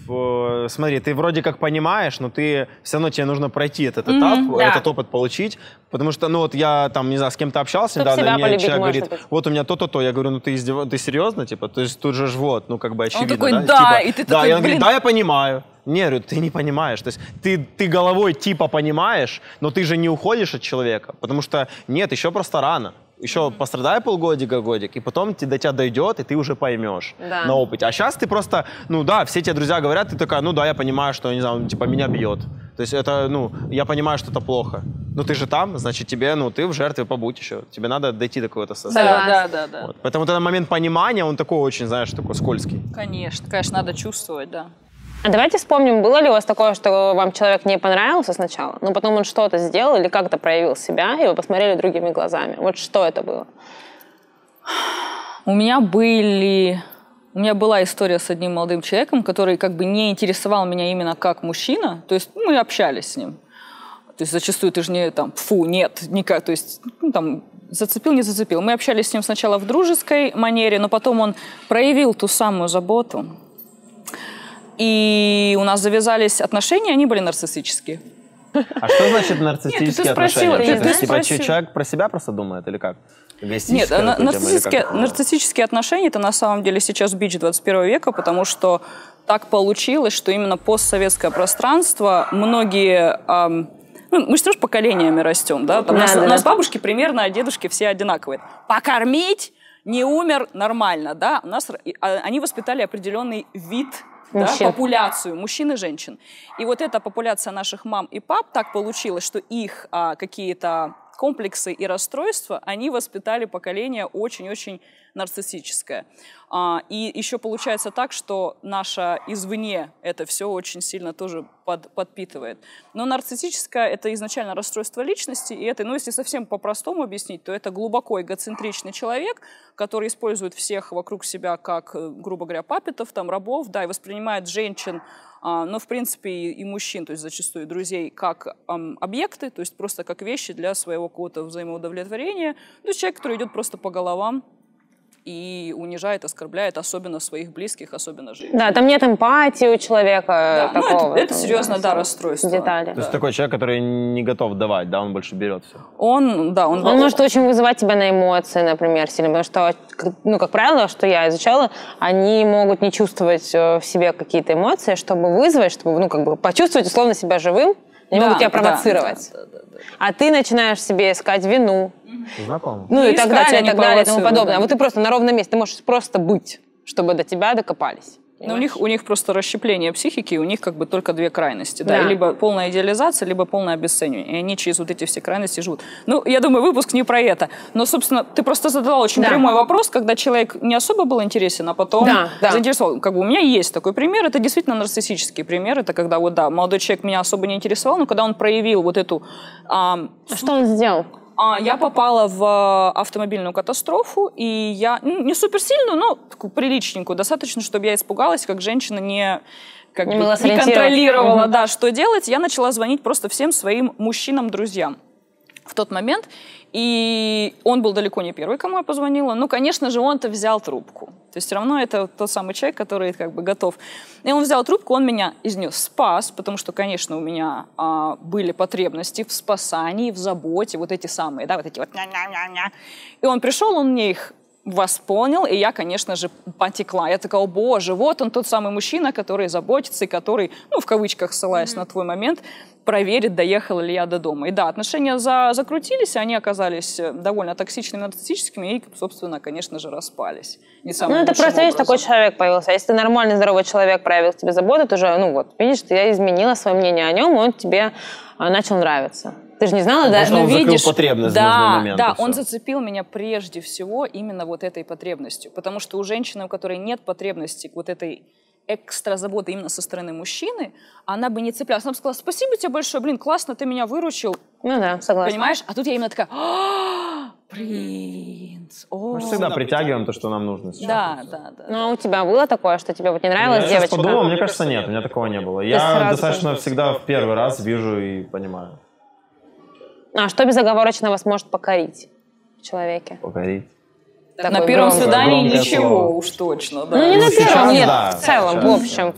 смотри, ты вроде как понимаешь, но ты все равно тебе нужно пройти этот mm-hmm, этап, да. этот опыт получить, потому что, ну вот я там, не знаю, с кем-то общался, да, да, мне человек говорит, быть. Вот у меня то-то-то, я говорю, ну ты, издев... ты серьезно, типа, то есть тут же ж вот, ну как бы очевидно, он такой, да, да, типа, и ты да, такой, и он блин... говорит, да, я понимаю. Не, ты не понимаешь. То есть ты, ты головой типа понимаешь, но ты же не уходишь от человека. Потому что нет, еще просто рано. Еще пострадай полгодика, годик, и потом ты, до тебя дойдет, и ты уже поймешь да. на опыте. А сейчас ты просто, ну да, все тебе друзья говорят, ты такая, ну да, я понимаю, что, не знаю, типа меня бьет. То есть это, ну, я понимаю, что это плохо. Но ты же там, значит, тебе, ну, ты в жертве побудь еще. Тебе надо дойти до какого-то состояния. Да, да, да. да. Вот. Поэтому вот этот момент понимания, он такой очень, знаешь, такой скользкий. Конечно, конечно, надо чувствовать, да. А давайте вспомним, было ли у вас такое, что вам человек не понравился сначала, но потом он что-то сделал или как-то проявил себя, и вы посмотрели другими глазами. Вот что это было? У меня были... У меня была история с одним молодым человеком, который как бы не интересовал меня именно как мужчина. То есть мы общались с ним. То есть зачастую ты же не там, фу, нет, никак. То есть ну, там, зацепил, не зацепил. Мы общались с ним сначала в дружеской манере, но потом он проявил ту самую заботу. И у нас завязались отношения, они были нарциссические. А что значит нарциссические отношения? То есть типа человек про себя просто думает или как? Нет, нарциссические отношения это на самом деле сейчас бич двадцать первого века, потому что так получилось, что именно постсоветское пространство многие... Ну, мы же тоже поколениями растем, да? У нас бабушки примерно, а дедушки все одинаковые. Покормить, не умер, нормально, да? У нас они воспитали определенный вид... Да, популяцию мужчин и женщин. И вот эта популяция наших мам и пап, так получилось, что их а, какие-то комплексы и расстройства, они воспитали поколение очень-очень нарциссическое. А, и еще получается так, что наша извне это все очень сильно тоже под, подпитывает. Но нарциссическое это изначально расстройство личности, и это, ну если совсем по-простому объяснить, то это глубоко эгоцентричный человек, который использует всех вокруг себя как, грубо говоря, паппетов, там, рабов, да, и воспринимает женщин, а, но в принципе и, и мужчин, то есть зачастую друзей, как ам, объекты, то есть просто как вещи для своего какого-то взаимоудовлетворения. То есть человек, который идет просто по головам, и унижает, оскорбляет, особенно своих близких, особенно женщин. Да, там нет эмпатии у человека. Да. Такого, ну, это, это серьезно, да, расстройство. Детали. То есть да. такой человек, который не готов давать, да, он больше берет все. Он, да, он... Он готов. Может очень вызывать тебя на эмоции, например, сильно, потому что, ну, как правило, что я изучала, они могут не чувствовать в себе какие-то эмоции, чтобы вызвать, чтобы, ну, как бы почувствовать условно себя живым, они да, могут тебя провоцировать. Да, да, да, да. А ты начинаешь себе искать вину. Знакомо. Ну и, и так далее, и так далее, и тому подобное. Да. А вот ты просто на ровном месте, ты можешь просто быть, чтобы до тебя докопались. У них, у них просто расщепление психики, у них как бы только две крайности. Да? Да. Либо полная идеализация, либо полное обесценивание. И они через вот эти все крайности живут. Ну, я думаю, выпуск не про это. Но, собственно, ты просто задала очень да. прямой вопрос, когда человек не особо был интересен, а потом да, да. заинтересовал. Как бы у меня есть такой пример, это действительно нарциссический пример. Это когда вот, да, молодой человек меня особо не интересовал, но когда он проявил вот эту... А, что он сделал? А, я попала в автомобильную катастрофу, и я, ну, не суперсильную, но такую приличненькую, достаточно, чтобы я испугалась, как женщина не, как не, бы, не контролировала, угу. да, что делать. Я начала звонить просто всем своим мужчинам-друзьям в тот момент, и он был далеко не первый, кому я позвонила, но, конечно же, он-то взял трубку. То есть все равно это тот самый человек, который как бы готов. И он взял трубку, он меня из нее спас, потому что, конечно, у меня а, были потребности в спасании, в заботе, вот эти самые, да, вот эти вот ня-ня-ня-ня. И он пришел, он мне их восполнил, и я, конечно же, потекла. Я такая, о боже, вот он тот самый мужчина, который заботится и который, ну, в кавычках, ссылаясь mm-hmm. на твой момент, проверит, доехала ли я до дома. И да, отношения за... закрутились, они оказались довольно токсичными, нарциссическими, и, собственно, конечно же, распались. Не самым ну, это просто, видишь, такой человек появился. Если ты нормальный, здоровый человек проявил к тебе заботу, ты уже, ну вот, видишь, я изменила свое мнение о нем, и он тебе начал нравиться. Ты же не знала, да? Ну, видишь, потребность да, момент, да, он зацепил меня прежде всего именно вот этой потребностью, потому что у женщины, у которой нет потребности вот этой экстра заботы именно со стороны мужчины, она бы не цеплялась, она бы сказала: спасибо тебе большое, блин, классно, ты меня выручил. Ну да, согласна. Понимаешь? А тут я именно такая: принц. Мы же всегда притягиваем то, что нам нужно. Да, да, да. Ну а у тебя было такое, что тебе вот не нравилась девочка? Мне кажется, нет, у меня такого не было. Я достаточно всегда в первый раз вижу и понимаю. А что безоговорочно вас может покорить в человеке? Покорить? Так, на первом свидании ничего, уж точно. Да. Ну не на первом, нет, да, в целом, в общем.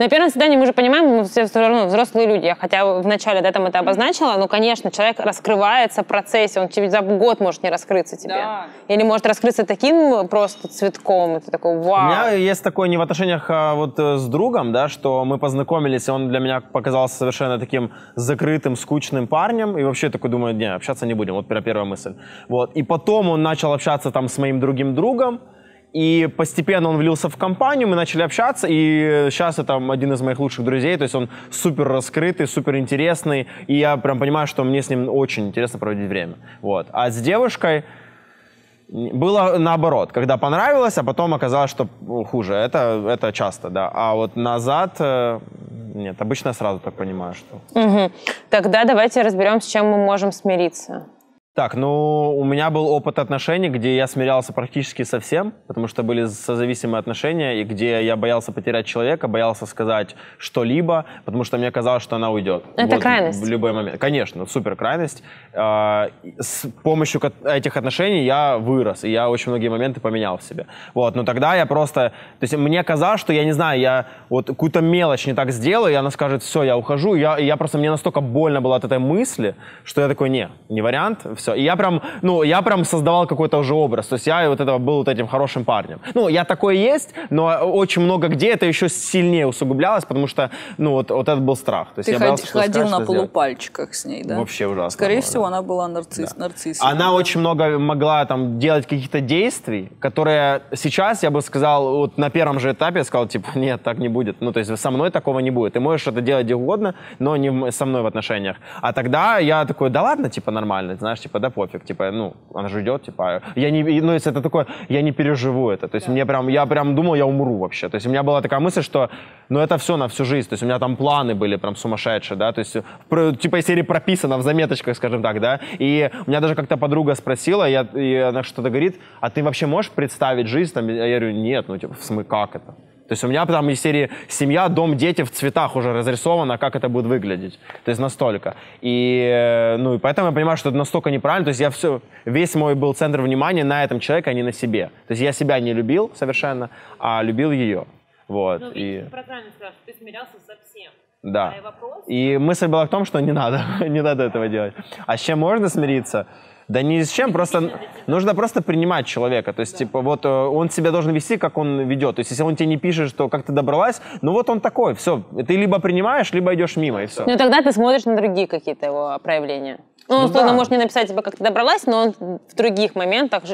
На первом свидании мы же понимаем, мы все равно взрослые люди. Хотя вначале да, там это обозначила, но, конечно, человек раскрывается в процессе. Он через год может не раскрыться тебе. Да. Или может раскрыться таким просто цветком. И ты такой, вау. У меня есть такое не в отношениях а вот с другом, да, что мы познакомились, и он для меня показался совершенно таким закрытым, скучным парнем. И вообще такой думаю, не, общаться не будем. Вот первая мысль. Вот. И потом он начал общаться там с моим другим другом. И постепенно он влился в компанию, мы начали общаться, и сейчас это один из моих лучших друзей, то есть он супер раскрытый, супер интересный, и я прям понимаю, что мне с ним очень интересно проводить время. Вот. А с девушкой было наоборот, когда понравилось, а потом оказалось, что хуже, это, это часто, да. А вот назад, нет, обычно я сразу так понимаю, что... Угу. Тогда давайте разберем, с чем мы можем смириться. Так, ну, у меня был опыт отношений, где я смирялся практически со всем, потому что были созависимые отношения, и где я боялся потерять человека, боялся сказать что-либо, потому что мне казалось, что она уйдет. Это вот, крайность. В любой момент. Конечно, супер крайность. С помощью этих отношений я вырос, и я очень многие моменты поменял в себе. Вот, но тогда я просто... То есть мне казалось, что, я не знаю, я вот какую-то мелочь не так сделаю, и она скажет, все, я ухожу. И я, и я просто... Мне настолько больно было от этой мысли, что я такой, не, не вариант, все. И я прям, ну, я прям создавал какой-то уже образ. То есть я вот этого был вот этим хорошим парнем. Ну, я такой есть, но очень много где это еще сильнее усугублялось, потому что, ну, вот, вот это был страх. То есть Ты я боялся, ходил на полупальчиках с ней, да? Вообще ужасно. Скорее можно. всего, она была нарцисс, да. нарциссом. Она да. очень много могла там делать каких-то действий, которые сейчас, я бы сказал, вот на первом же этапе я сказал, типа, нет, так не будет. Ну, то есть со мной такого не будет. Ты можешь это делать где угодно, но не со мной в отношениях. А тогда я такой, да ладно, типа, нормально, знаешь, типа, да пофиг, типа, ну, она же идет, типа, я не, ну, если это такое, я не переживу это, то есть да. мне прям, я прям думал, я умру вообще, то есть у меня была такая мысль, что, ну, это все на всю жизнь, то есть у меня там планы были прям сумасшедшие, да, то есть, про, типа, из серии прописано в заметочках, скажем так, да, и у меня даже как-то подруга спросила, я, и она что-то говорит, а ты вообще можешь представить жизнь, там, я говорю, нет, ну, типа, в смысле, как это? То есть у меня там из серии семья, дом, дети в цветах уже разрисовано, как это будет выглядеть. То есть настолько. И, ну, и поэтому я понимаю, что это настолько неправильно. То есть я все, весь мой был центр внимания на этом человеке, а не на себе. То есть я себя не любил совершенно, а любил ее. Вот. Ну, и... Ты правильно сказал, что ты смирялся со всем. Да. А вопрос... И мысль была в том, что не надо, не надо этого делать. А с чем можно смириться? Да ни с чем, просто нужно просто принимать человека, то есть, да. типа, вот он себя должен вести, как он ведет, то есть, если он тебе не пишет, что как ты добралась, ну вот он такой, все, ты либо принимаешь, либо идешь мимо, и все. Ну тогда ты смотришь на другие какие-то его проявления. Ну, он, ну, условно, да. может не написать тебе, как ты добралась, но он в других моментах...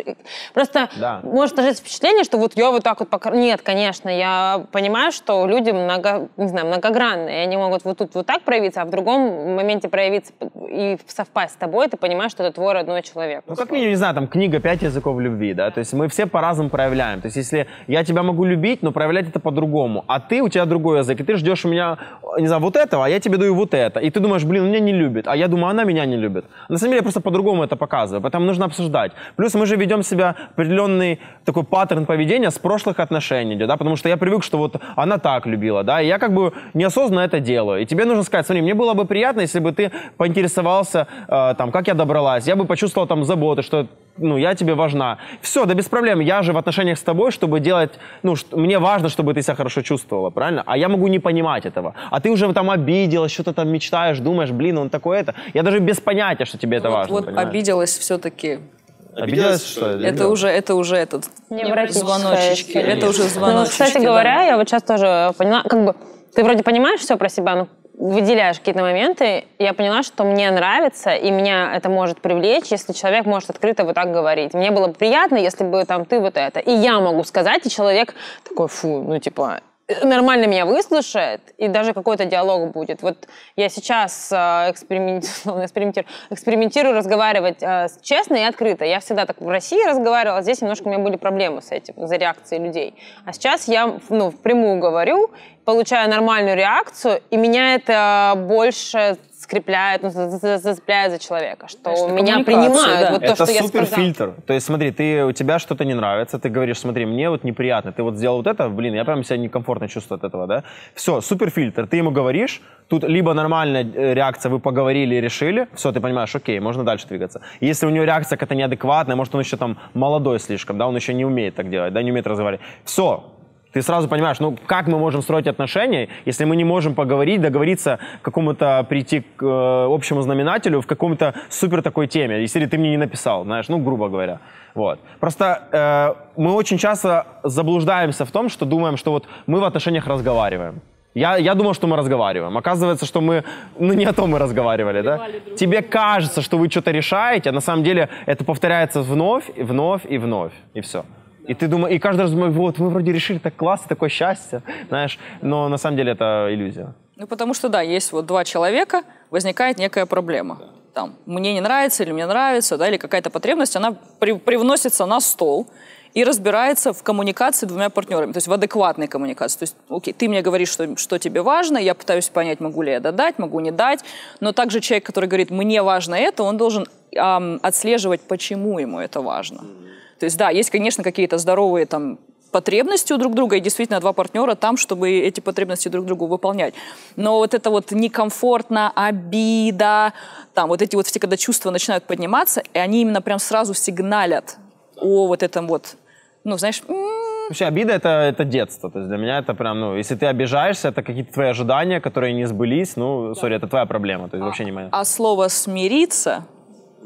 Просто да. может сложиться впечатление, что вот я вот так вот... Покор... Нет, конечно, я понимаю, что люди много, не знаю, многогранные, они могут вот тут вот так проявиться, а в другом моменте проявиться и совпасть с тобой, ты понимаешь, что это твой родной человек. Ну, условно. Как минимум, не знаю, там книга «Пять языков любви», да, то есть мы все по-разному проявляем. То есть если я тебя могу любить, но проявлять это по-другому, а ты, у тебя другой язык, и ты ждешь у меня, не знаю, вот этого, а я тебе даю вот это, и ты думаешь, блин, он меня не любит, а я думаю, она меня не любит. На самом деле я просто по-другому это показываю, поэтому нужно обсуждать. Плюс мы же ведем себя определенный такой паттерн поведения с прошлых отношений, да, потому что я привык, что вот она так любила, да, и я как бы неосознанно это делаю. И тебе нужно сказать, смотри, мне было бы приятно, если бы ты поинтересовался, э, там, как я добралась, я бы почувствовал там заботу, что, ну, я тебе важна. Все, да без проблем, я же в отношениях с тобой, чтобы делать, ну, что, мне важно, чтобы ты себя хорошо чувствовала, правильно? А я могу не понимать этого. А ты уже там обиделась, что-то там мечтаешь, думаешь, блин, он такой это. Я даже без понятия, что тебе это вот, важно. Вот понимаешь? Обиделась все-таки. Обиделась, что ли? Это уже, это уже этот... Звоночечки. Это уже звоночечки. Ну, кстати говоря, да. я вот сейчас тоже поняла, как бы, ты вроде понимаешь все про себя, но выделяешь какие-то моменты, я поняла, что мне нравится, и меня это может привлечь, если человек может открыто вот так говорить. Мне было бы приятно, если бы там ты вот это. И я могу сказать, и человек такой, фу, ну типа... нормально меня выслушает, и даже какой-то диалог будет. Вот я сейчас э, экспериментирую, экспериментирую, экспериментирую разговаривать э, честно и открыто. Я всегда так в России разговаривала, здесь немножко у меня были проблемы с этим, за реакцией людей. А сейчас я, ну, впрямую говорю, получаю нормальную реакцию, и меня это больше... скрепляет, ну, зацепляет за человека, что Конечно, меня принимают. Да. Вот это то, что супер я фильтр. То есть, смотри, ты, у тебя что-то не нравится, ты говоришь, смотри, мне вот неприятно, ты вот сделал вот это, блин, я прям себя некомфортно чувствую от этого, да? Все, супер фильтр, ты ему говоришь, тут либо нормальная реакция, вы поговорили и решили, все, ты понимаешь, окей, можно дальше двигаться. Если у него реакция какая-то неадекватная, может, он еще там молодой слишком, да, он еще не умеет так делать, да, не умеет разговаривать, все. Ты сразу понимаешь, ну как мы можем строить отношения, если мы не можем поговорить, договориться, к какому-то прийти к э, общему знаменателю в каком-то супер такой теме, если ты мне не написал, знаешь, ну грубо говоря. Вот. Просто э, мы очень часто заблуждаемся в том, что думаем, что вот мы в отношениях разговариваем. Я, я думал, что мы разговариваем. Оказывается, что мы... Ну, не о том мы разговаривали, да? Тебе кажется, что вы что-то решаете, а на самом деле это повторяется вновь, и вновь, и вновь. И все. И ты думаешь, и каждый раз думаешь, вот, мы вроде решили, так классно, такое счастье, знаешь. Но на самом деле это иллюзия. Ну, потому что, да, есть вот два человека, возникает некая проблема. Там, мне не нравится или мне нравится, да, или какая-то потребность, она при, привносится на стол. И разбирается в коммуникации двумя партнерами, то есть в адекватной коммуникации. То есть, окей, ты мне говоришь, что, что тебе важно, я пытаюсь понять, могу ли я додать, могу не дать. Но также человек, который говорит, мне важно это, он должен эм, отслеживать, почему ему это важно. То есть, да, есть, конечно, какие-то здоровые там потребности у друг друга, и действительно два партнера там, чтобы эти потребности друг другу выполнять. Но вот это вот некомфортно, обида, там вот эти вот все, когда чувства начинают подниматься, и они именно прям сразу сигналят о вот этом вот. Ну, знаешь... Вообще, обида это, — это детство. То есть для меня это прям, ну, если ты обижаешься, это какие-то твои ожидания, которые не сбылись. Ну, сори, да. Это твоя проблема, то есть а, вообще не моя. А слово «смириться»,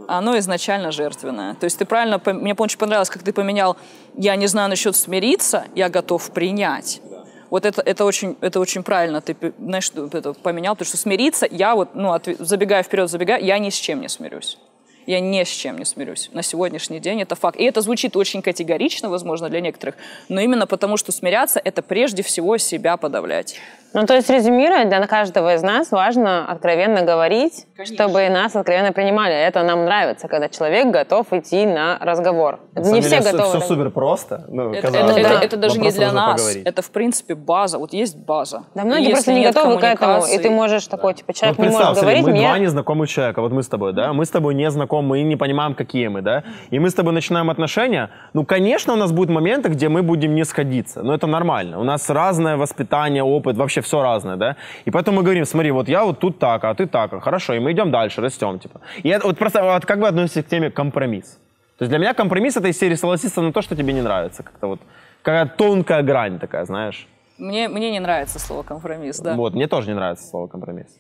оно изначально жертвенное. То есть ты правильно... Мне очень понравилось, как ты поменял «я не знаю насчет смириться, я готов принять». Да. Вот это, это, очень, это очень правильно ты, знаешь, это поменял, потому что смириться я вот, ну, от, забегая вперед, забегая, я ни с чем не смирюсь. Я ни с чем не смирюсь. На сегодняшний день это факт. И это звучит очень категорично, возможно, для некоторых, но именно потому, что смиряться — это прежде всего себя подавлять. Ну, то есть, резюмируя, для каждого из нас важно откровенно говорить, конечно, чтобы нас откровенно принимали. Это нам нравится, когда человек готов идти на разговор. На не все готовы. Все супер просто. Ну, это, это, это, это даже не для нас. Поговорить. Это, в принципе, база. Вот есть база. Да, многие просто не готовы к этому. И ты можешь да. такой, типа, человек ну, не может говорить. Мы мне... два незнакомых человека. Вот мы с тобой, да? Мы с тобой не знакомы, мы не понимаем, какие мы, да? И мы с тобой начинаем отношения. Ну, конечно, у нас будут моменты, где мы будем не сходиться. Но это нормально. У нас разное воспитание, опыт, вообще все разное, да, и поэтому мы говорим, смотри, вот я вот тут так, а ты так, хорошо, и мы идем дальше, растем, типа. И это, вот просто, вот как вы относитесь к теме компромисс? То есть для меня компромисс — это из серии согласиться на то, что тебе не нравится, как-то вот, какая-то тонкая грань такая, знаешь. Мне, мне не нравится слово компромисс, да. Вот, мне тоже не нравится слово компромисс.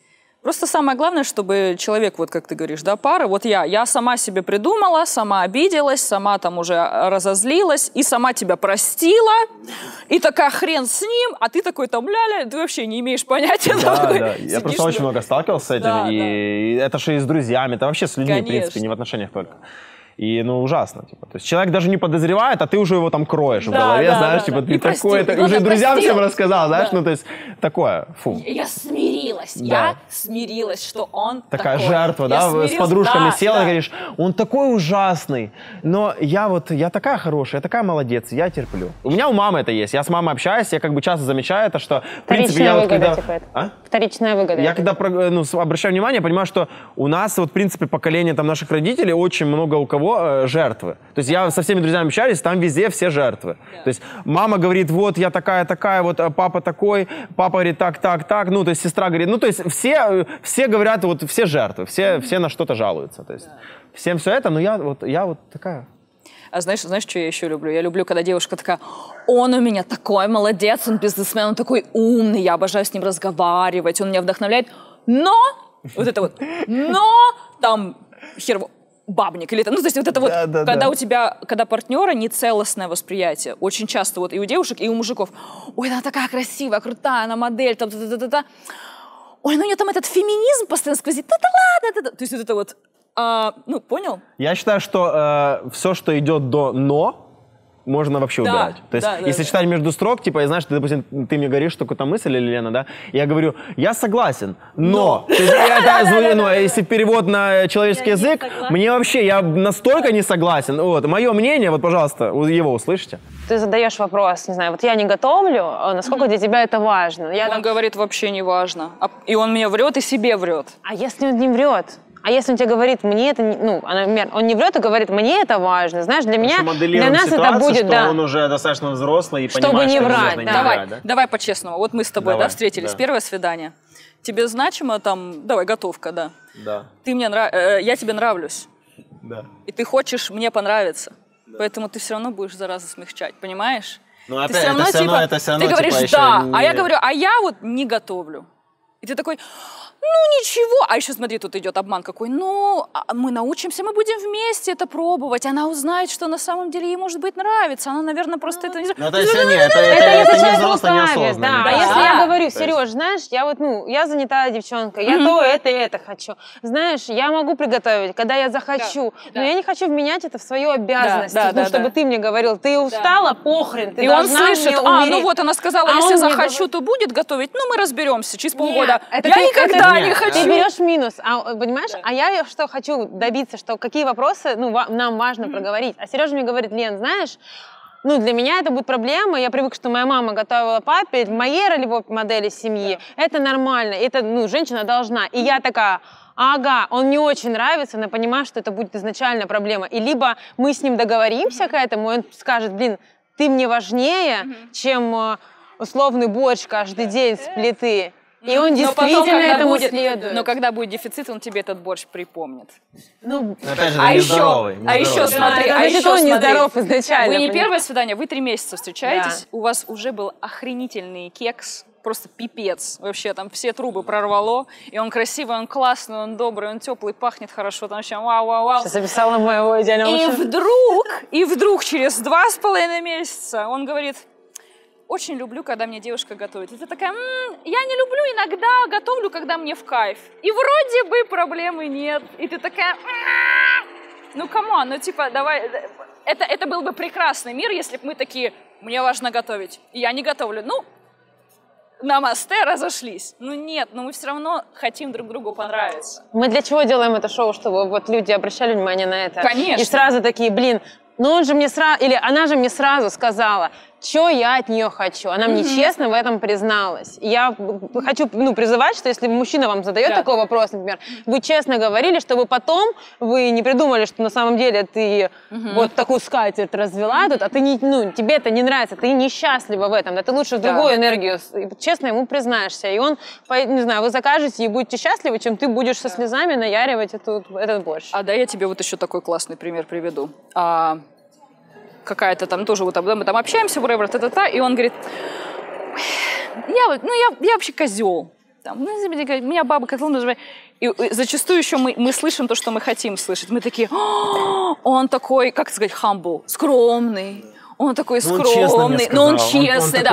Просто самое главное, чтобы человек, вот как ты говоришь, да, пара, вот я, я сама себе придумала, сама обиделась, сама там уже разозлилась, и сама тебя простила, и такая хрен с ним, а ты такой там ля-ля, ты вообще не имеешь понятия. Да, такой, да. Сидишь, я просто ну... очень много сталкивался с этим, да, и... Да. и это же и с друзьями, это вообще с людьми, конечно, в принципе, не в отношениях только. И, ну, ужасно, типа. То есть человек даже не подозревает, а ты уже его там кроешь да, в голове, да, знаешь, да, типа, да. ты и такое, простил, ты уже друзьям простил. Всем рассказал, знаешь, да. ну, то есть, такое, фу. Я смирилась, да. я смирилась, что он такая такой. Жертва, я да, смирилась, с подружками да, села да. и говоришь, он такой ужасный, но я вот, я такая хорошая, я такая молодец, я терплю. У меня у мамы это есть, я с мамой общаюсь, я как бы часто замечаю это, что, в принципе, я вот когда... Типа а? Вторичная выгода. Я когда, ну, обращаю внимание, я понимаю, что у нас, вот, в принципе, поколение там наших родителей очень много у кого жертвы. То есть я со всеми друзьями общаюсь, там везде все жертвы. Да. То есть мама говорит, вот я такая-такая, вот папа такой, папа говорит так-так-так, ну то есть сестра говорит, ну то есть все, все говорят, вот все жертвы, все, все на что-то жалуются. То есть да. всем все это, но я вот, я вот такая. А знаешь, знаешь, что я еще люблю? Я люблю, когда девушка такая, он у меня такой молодец, он бизнесмен, он такой умный, я обожаю с ним разговаривать, он меня вдохновляет, но, вот это вот, но, там, хер... бабник или это, ну, то есть вот это да, вот, да, когда да. у тебя, когда партнера нецелостное восприятие, очень часто вот и у девушек, и у мужиков, ой, она такая красивая, крутая, она модель, там, та-та-та-та-та. Ой, ну у нее там этот феминизм постоянно сквозит, да-да ладно, да-да. То есть вот это вот, а, ну, понял? Я считаю, что э, все, что идет до «но», можно вообще да, убирать. То есть, да, если да, читать да. между строк, типа, и знаешь, ты, допустим, ты мне говоришь какую-то мысль, или Лена, да, я говорю, я согласен, но... Если перевод на человеческий язык, мне вообще, я настолько не согласен. Вот, мое мнение, вот, пожалуйста, его услышите. Ты задаешь вопрос, не знаю, вот я не готовлю, насколько для тебя это важно? Он говорит, вообще не важно. И он мне врет, и себе врет. А если он не врет? А если он тебе говорит, мне это, ну, например, он не врет и говорит, мне это важно, знаешь, для меня, для нас ситуацию, это будет, что да. он уже достаточно взрослый и чтобы понимает, не что врать, да. не давай, врать, да? Давай по-честному, вот мы с тобой, давай, да, встретились, да. первое свидание, тебе значимо там, давай, готовка, да, да. Ты мне нрав... э, я тебе нравлюсь, да. и ты хочешь мне понравиться, да. поэтому ты все равно будешь, зараза, смягчать, понимаешь? Ну, опять, ты все равно, это все равно, типа, это все равно, ты говоришь, типа, да, не... а я говорю, а я вот не готовлю. И ты такой, ну ничего. А еще смотри, тут идет обман какой. Ну, мы научимся, мы будем вместе это пробовать. Она узнает, что на самом деле ей, может быть, нравится. Она, наверное, просто это не... Ну, это все не, это, это, это, это не взрослый, неосознанный. Да. Да. А если я говорю, Сереж, знаешь, я вот, ну, я занятая девчонка, я то, это и это хочу. Знаешь, я могу приготовить, когда я захочу, но я не хочу вменять это в свою обязанность. Ну, чтобы ты мне говорил, ты устала, похрен, ты должна мне умереть. И он слышит, а, ну вот, она сказала, если захочу, то будет готовить, ну, мы разберемся через полгода. Это я ты, никогда это, не хочу. Ты берешь минус, а, понимаешь? Да. А я что хочу добиться, что какие вопросы, ну, ва нам важно mm-hmm. проговорить. А Сережа мне говорит, Лен, знаешь, ну, для меня это будет проблема. Я привык, что моя мама готовила папе, в моей ролевой модели семьи. Да. Это нормально, это, ну, женщина должна. И я такая... Ага, он не очень нравится, но понимаю, что это будет изначально проблема. И либо мы с ним договоримся mm-hmm. к этому, и он скажет, блин, ты мне важнее, mm-hmm. чем условный борщ каждый да. день с плиты. И он действительно потом, этому будет, следует. Но когда будет дефицит, он тебе этот борщ припомнит. Ну, опять же, а, еще, нездоровый, нездоровый. а еще, смотри, да, а еще, смотри, нездоров изначально. Вы не первое свидание, вы три месяца встречаетесь, да. у вас уже был охренительный кекс, просто пипец, вообще там все трубы прорвало, и он красивый, он классный, он добрый, он теплый, пахнет хорошо, там вообще вау-вау-вау. Сейчас записала моего идеального мужчину. И вдруг, и вдруг через два с половиной месяца он говорит... Очень люблю, когда мне девушка готовит. И ты такая, м-м, я не люблю, иногда готовлю, когда мне в кайф. И вроде бы проблемы нет. И ты такая, м-м-м, ну камон, ну типа давай. Это, это был бы прекрасный мир, если бы мы такие, мне важно готовить, и я не готовлю. Ну, намасте, разошлись. Ну нет, но мы все равно хотим друг другу понравиться. Мы для чего делаем это шоу, чтобы вот люди обращали внимание на это? Конечно. И сразу такие, блин, ну он же мне сразу, или она же мне сразу сказала, что я от нее хочу. Она мне mm-hmm. честно в этом призналась. Я хочу, ну, призывать, что если мужчина вам задает да. такой вопрос, например, вы честно говорили, что вы потом, вы не придумали, что на самом деле ты mm-hmm. вот такую скатерть развела тут, а ты не, ну, тебе это не нравится, ты несчастлива в этом, да, ты лучше в да. другую энергию, честно ему признаешься. И он, не знаю, вы закажете и будете счастливы, чем ты будешь со слезами наяривать эту, этот борщ. А да, я тебе вот еще такой классный пример приведу. А... какая-то там тоже, вот мы там общаемся, та-та-та, и он говорит, я вот, ну, я, я вообще козел. Там, меня баба котлом называет. И зачастую еще мы, мы слышим то, что мы хотим слышать. Мы такие, он такой, как сказать, humble, скромный. Он такой скромный, но он честный, да.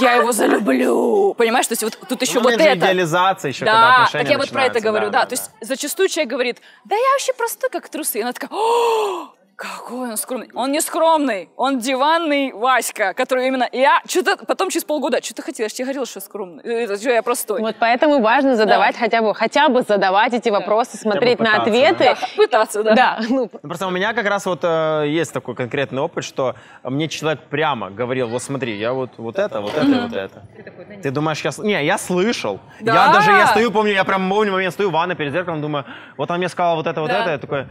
Я его залюблю, понимаешь? То есть вот тут еще вот это. Идеализация еще, когда отношения начинаются. Да, так я вот про это говорю, да. То есть зачастую человек говорит, да я вообще простой, как трусы. И она такая, какой он скромный. Он не скромный, он диванный Васька, который именно... Я что-то потом через полгода, что ты хотела? Я же тебе говорила, что скромный. Это что, я простой. Вот поэтому важно задавать да. хотя бы, хотя бы задавать эти вопросы, да. смотреть на ответы. Да. Пытаться, да. да. Ну, просто у меня как раз вот э, есть такой конкретный опыт, что мне человек прямо говорил, вот смотри, я вот, вот это, вот это, mm-hmm. вот это. Ты, такой, да, ты думаешь, я... Не, я слышал. Да. Я даже, я стою, помню, я прям помню момент, стою в ванной перед зеркалом, думаю, вот он мне сказал вот это, вот да. это, я такой...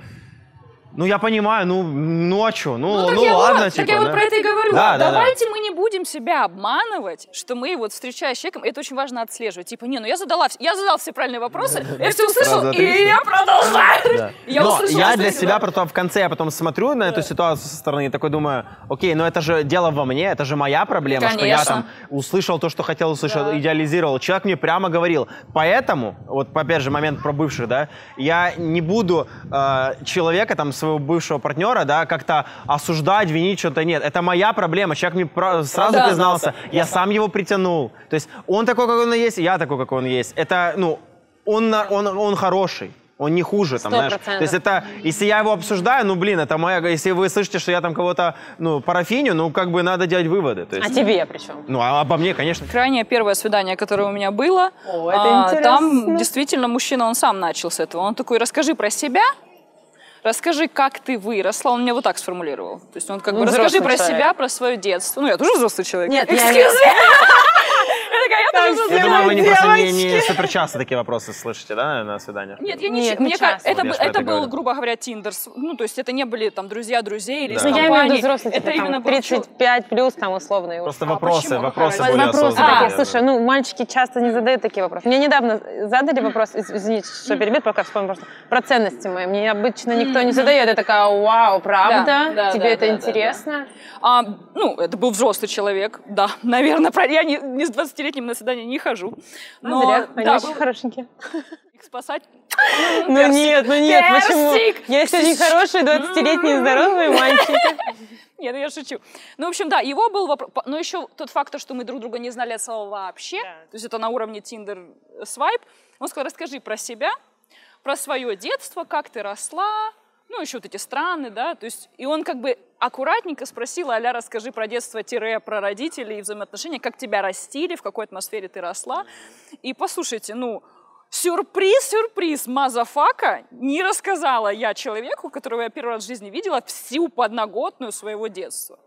Ну, я понимаю, ну, ну а что? Ну, ну, ну я, ладно, вот, типа. Так я да? вот про это и говорю. Да, Давайте да, да. мы не будем себя обманывать, что мы вот встречаясь с человеком, это очень важно отслеживать. Типа, не, ну я задала, я задал все правильные вопросы, я все услышал, и я продолжаю. Но я для себя потом в конце, я потом смотрю на эту ситуацию со стороны и такой думаю, окей, но это же дело во мне, это же моя проблема, что я там услышал то, что хотел услышать, идеализировал. Человек мне прямо говорил. Поэтому, вот опять же момент про бывших, да, я не буду человека там своего бывшего партнера, да, как-то осуждать, винить, что-то нет. Это моя проблема. Человек мне про... сразу да, признался. Да, да, я да. сам его притянул. То есть он такой, как он есть, я такой, как он есть. Это, ну, он, он, он хороший. Он не хуже, там, знаешь. То есть это, если я его обсуждаю, ну, блин, это моя... Если вы слышите, что я там кого-то, ну, парафиню, ну, как бы надо делать выводы. То есть, а тебе причем? Ну, а обо мне, конечно. Крайнее первое свидание, которое у меня было, О, это а, там действительно мужчина, он сам начал с этого. Он такой, расскажи про себя, расскажи, как ты выросла. Он меня вот так сформулировал. То есть он как ну, бы, расскажи про человек. себя, про свое детство. Ну, я тоже взрослый человек. Нет, я не... такая, я тоже узнала. Я думаю, вы не просто не, не супер часто такие вопросы слышите, да, на свиданиях? Нет, я не, Нет, не часто. Это, вот это, это был, говорю. грубо говоря, Tinder. Ну, то есть это не были там друзья друзей или да. компании. Я имею в виду взрослых, это типа, там, тридцать пять плюс, там, условные. Просто а вопросы, вопросы были осознанные. А, слушай, ну, мальчики часто не задают такие вопросы. Мне недавно задали вопрос, извините, что перебил, пока вспомнил, про ценности мои. Мне обычно никто не задает. Я такая, вау, правда? Тебе это интересно? Ну, это был взрослый человек, да, наверное, я не, не с двадцатилетним на свидание не хожу. Но, а зря, они да, очень был... хорошенькие. Их спасать? Ну персик. нет, ну нет, персик. почему? Есть очень хорошие двадцатилетние здоровые мальчики. Нет, я шучу. Ну, в общем, да, его был вопрос. Но еще тот факт, что мы друг друга не знали от слова вообще, да. то есть это на уровне Tinder свайп. Он сказал, расскажи про себя, про свое детство, как ты росла, ну, еще вот эти страны, да, то есть, и он как бы аккуратненько спросил, а-ля, расскажи про детство, тире, про родителей и взаимоотношения, как тебя растили, в какой атмосфере ты росла. И послушайте, ну, сюрприз, сюрприз, мазафака, не рассказала я человеку, которого я первый раз в жизни видела, всю подноготную своего детства.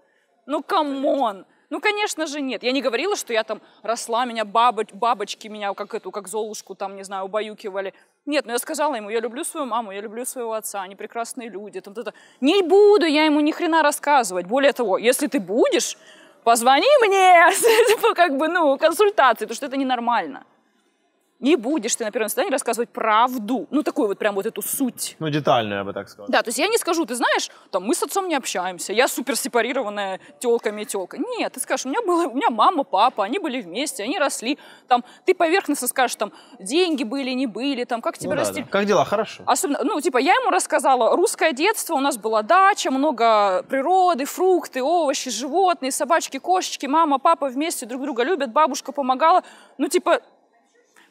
Ну, камон! Ну, конечно же, нет. Я не говорила, что я там росла, меня бабоч, бабочки меня как эту, как Золушку там, не знаю, убаюкивали. Нет, но я сказала ему, я люблю свою маму, я люблю своего отца, они прекрасные люди. Там, там, там. Не буду я ему ни хрена рассказывать. Более того, если ты будешь, позвони мне, как бы, ну, консультации, потому что это ненормально. Не будешь ты на первом свидании рассказывать правду. Ну, такую вот прям вот эту суть. Ну, детальную, я бы так сказала. Да, то есть я не скажу, ты знаешь, там, мы с отцом не общаметься, я супер сепарированная тёлками тёлка. Нет, ты скажешь, у меня, было, у меня мама, папа, они были вместе, они росли. Там, ты поверхностно скажешь, там, деньги были, не были, там, как тебя ну, растили. Да, да. Как дела, хорошо. Особенно, ну, типа, я ему рассказала, русское детство, у нас была дача, много природы, фрукты, овощи, животные, собачки, кошечки, мама, папа вместе друг друга любят, бабушка помогала. Ну, типа...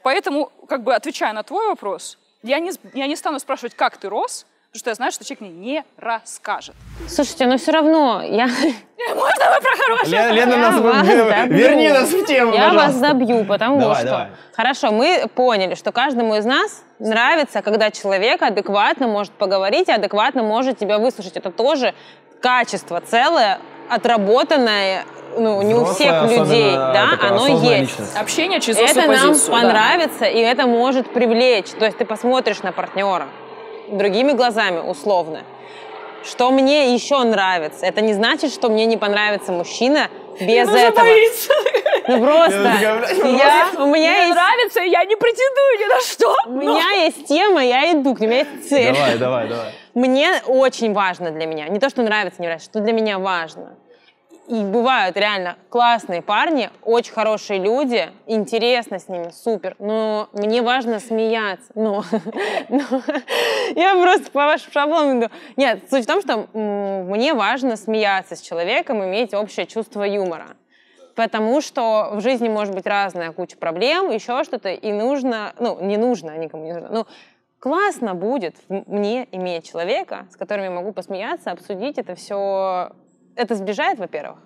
Поэтому, как бы, отвечая на твой вопрос, я не, я не стану спрашивать, как ты рос, потому что я знаю, что человек мне не расскажет. Слушайте, но все равно я... Можно вы про хорошее? Лена, нас верни нас в тему, Я вас забью, потому что... Хорошо, мы поняли, что каждому из нас нравится, когда человек адекватно может поговорить и адекватно может тебя выслушать. Это тоже качество целое, отработанное... Ну, не у всех людей, да, оно есть. Общение через это нам понравится, и это может привлечь. То есть ты посмотришь на партнера другими глазами, условно. Что мне еще нравится? Это не значит, что мне не понравится мужчина без этого. Ну просто. У меня есть... нравится, я не претендую ни на что. У меня есть тема, я иду к ней, у меня есть цель. Давай, давай, давай. Мне очень важно для меня. Не то, что нравится, не нравится, что для меня важно. И бывают реально классные парни, очень хорошие люди, интересно с ними, супер. Но мне важно смеяться. Но, но, я просто по вашему шаблону иду. Нет, суть в том, что мне важно смеяться с человеком, иметь общее чувство юмора. Потому что в жизни может быть разная куча проблем, еще что-то, и нужно, ну, не нужно, никому не нужно. Ну, классно будет мне иметь человека, с которым я могу посмеяться, обсудить это все... Это сближает, во-первых,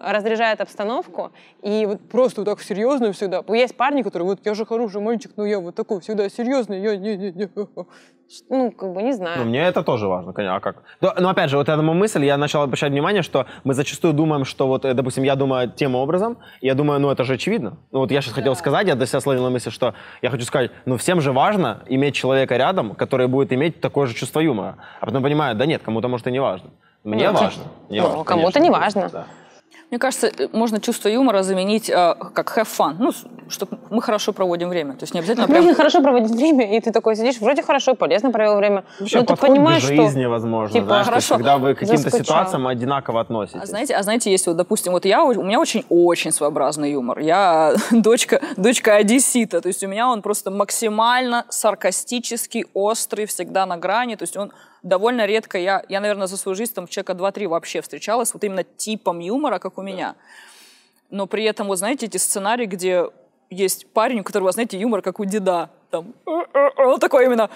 разряжает обстановку, и вот просто вот так серьезно всегда. Есть парни, которые, вот я же хороший мальчик, но я вот такой всегда серьезный, я не-не-не. Ну, как бы не знаю. Но мне это тоже важно, конечно, а как? Но, но опять же, вот эта мысль, я начал обращать внимание, что мы зачастую думаем, что вот, допустим, я думаю тем образом, я думаю, ну это же очевидно. Ну вот я сейчас да. хотел сказать, я до себя словил на мысль, что я хочу сказать, ну всем же важно иметь человека рядом, который будет иметь такое же чувство юмора. А потом понимаю, да нет, кому-то может и не важно. Мне ну, важно. Ну, кому-то не важно. Да. Мне кажется, можно чувство юмора заменить э, как have fun. Ну, чтобы мы хорошо проводим время. То есть не обязательно... Можно прям... хорошо проводить время, и ты такой сидишь, вроде хорошо, полезно провел время. Вообще, но ты понимаешь, что... подход к жизни, возможно. Типа, знаешь, хорошо. Когда вы к каким-то ситуациям одинаково относитесь. А знаете, а знаете, есть вот, допустим, вот я, у меня очень-очень своеобразный юмор. Я дочка, дочка одессита. То есть у меня он просто максимально саркастический, острый, всегда на грани. То есть он... Довольно редко я, я, наверное, за свою жизнь там человека два-три вообще встречалась вот именно типом юмора, как у да. меня. Но при этом, вот знаете, эти сценарии, где есть парень, у которого, знаете, юмор, как у деда. Там, он такой именно,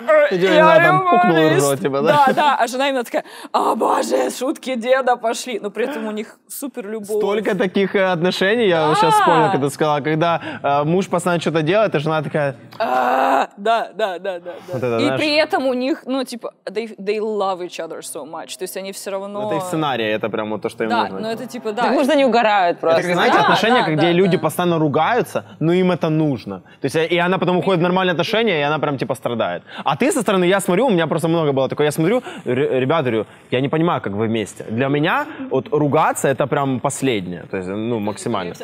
я люблю тебя, да? Да, да, а жена именно такая, о боже, шутки деда пошли. Но при этом у них супер любовь. Столько таких отношений, я сейчас вспомнил, когда сказала, когда муж постоянно что-то делает, а жена такая... Да, да, да, да, да. И при этом у них, ну, типа, they love each other so much, то есть они все равно... Это их сценарий, это прямо то, что им нужно. Да, но это типа, да. Так, может, они угорают просто. Это, знаете, отношения, где люди постоянно ругаются, но им это нужно. То есть, и она потом уходит в нормальные отношения, и она прям типа страдает. А ты со стороны, я смотрю, у меня просто много было такое, я смотрю, ребята, говорю, я не понимаю, как вы вместе. Для меня вот ругаться это прям последнее, то есть, ну, максимально.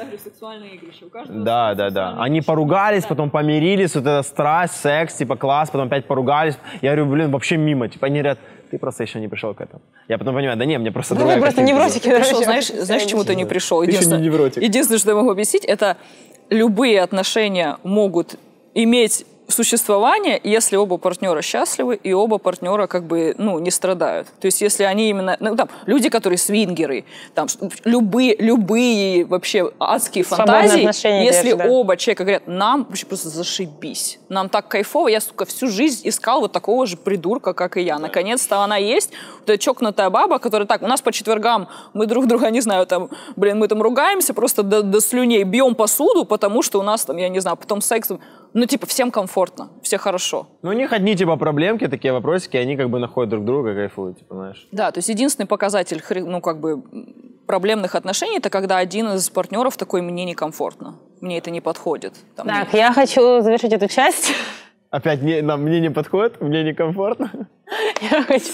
Да, да, да. Они поругались, потом помирились, вот эта страсть, секс, типа класс, потом опять поругались. Я говорю, блин, вообще мимо, типа, они говорят, ты просто еще не пришел к этому. Я потом понимаю, да не, мне просто... Ну, вы просто невротики. Знаешь, знаешь, чему ты не пришел? Единственное, что я могу объяснить, это любые отношения могут иметь существование, если оба партнера счастливы и оба партнера как бы, ну, не страдают. То есть если они именно... Ну, там, люди, которые свингеры, там, любые, любые вообще адские фантазии, если держишь, да, оба человека говорят, нам вообще просто зашибись, нам так кайфово, я, сука, всю жизнь искал вот такого же придурка, как и я. Наконец-то она есть, вот эта чокнутая баба, которая так, у нас по четвергам мы друг друга, не знаю, там, блин, мы там ругаемся, просто до, до слюней бьем посуду, потому что у нас там, я не знаю, потом секс... Ну, типа, всем комфортно, все хорошо. Ну, у них одни, типа, проблемки, такие вопросики, они как бы находят друг друга, кайфуют, типа, знаешь. Да, то есть единственный показатель, ну, как бы, проблемных отношений, это когда один из партнеров такой, мне некомфортно, мне это не подходит. Там, так, мне... я хочу завершить эту часть. Опять, не, нам, мне не подходит, мне некомфортно. Я хочу...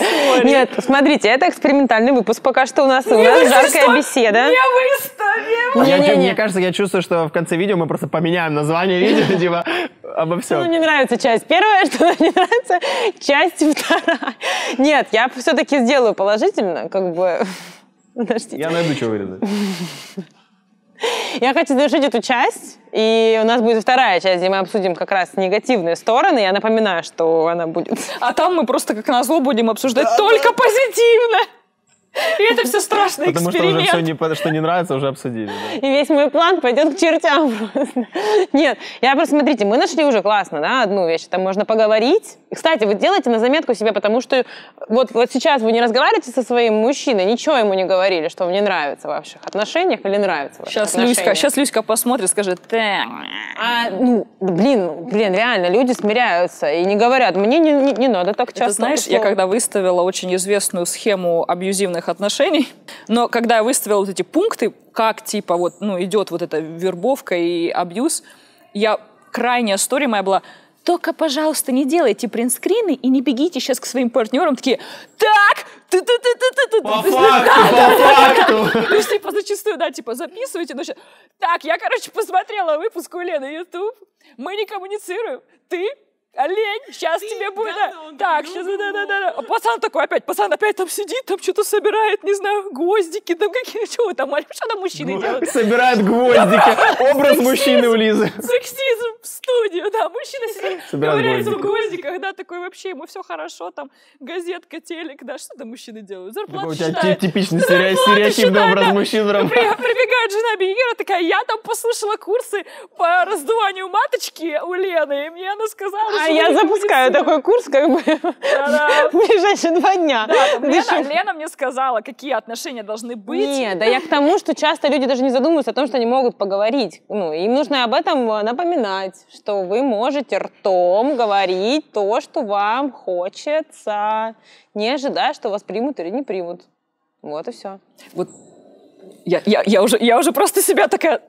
Нет, смотрите, это экспериментальный выпуск пока что у нас. Не у нас жаркая что? Беседа. Не выставим! Не, не, не. Мне кажется, я чувствую, что в конце видео мы просто поменяем название видео, типа, обо всем. Ну, мне нравится часть первая, что мне нравится часть вторая. Нет, я все-таки сделаю положительно, как бы... Подождите. Я найду, что вырезать. Я хочу завершить эту часть, и у нас будет вторая часть, где мы обсудим как раз негативные стороны. Я напоминаю, что она будет... А там мы просто как назло будем обсуждать, да, только, да, позитивно. И это все страшный потому эксперимент. Потому что уже все, что не нравится, уже обсудили. Да? И весь мой план пойдет к чертям просто. Нет, я просто, смотрите, мы нашли уже классно, да, одну вещь, там можно поговорить. И, кстати, вы делаете на заметку себе, потому что вот, вот сейчас вы не разговариваете со своим мужчиной, ничего ему не говорили, что вам не нравится в ваших отношениях или нравится в ваших сейчас отношениях. Люська, сейчас Люська посмотрит, скажет, а, ну, блин, блин, реально, люди смиряются и не говорят, мне не, не, не надо так часто. Это, знаешь, я когда выставила очень известную схему абьюзивных отношений, но когда я выставила вот эти пункты, как типа вот, ну, идет вот эта вербовка и абьюз, я, крайняя история моя была, только, пожалуйста, не делайте принтскрины и не бегите сейчас к своим партнерам такие, так, ты ты ты ты ты по факту, по факту. То есть, типа, зачастую, да, типа, записывайте, но сейчас, так, я, короче, посмотрела выпуск у Лены YouTube, мы не коммуницируем, ты олень, сейчас ты, тебе будет... Да, да, так, сейчас... Да, да, да, да. Пацан такой опять, пацан опять там сидит, там что-то собирает, не знаю, гвоздики, там какие-то... Что вы там, что там мужчины делают? Собирает гвоздики. Образ мужчины у Лизы. Сексизм в студию, да. Мужчина сидит, ковыряется в гвоздиках, да, такой вообще, ему все хорошо, там, газетка, телек, да, что там мужчины делают? Зарплату считают. Типичный стереотипный образ мужчин. Прибегает жена Бегера, такая, я там послушала курсы по раздуванию маточки у Лены, и мне она сказала... А я запускаю такой курс, как бы, в ближайшие два дня. Лена мне сказала, какие отношения должны быть. Нет, да я к тому, что часто люди даже не задумываются о том, что они могут поговорить. Ну, им нужно об этом напоминать, что вы можете ртом говорить то, что вам хочется, не ожидая, что вас примут или не примут. Вот и все. Вот я, я, я, уже, я уже просто себя такая...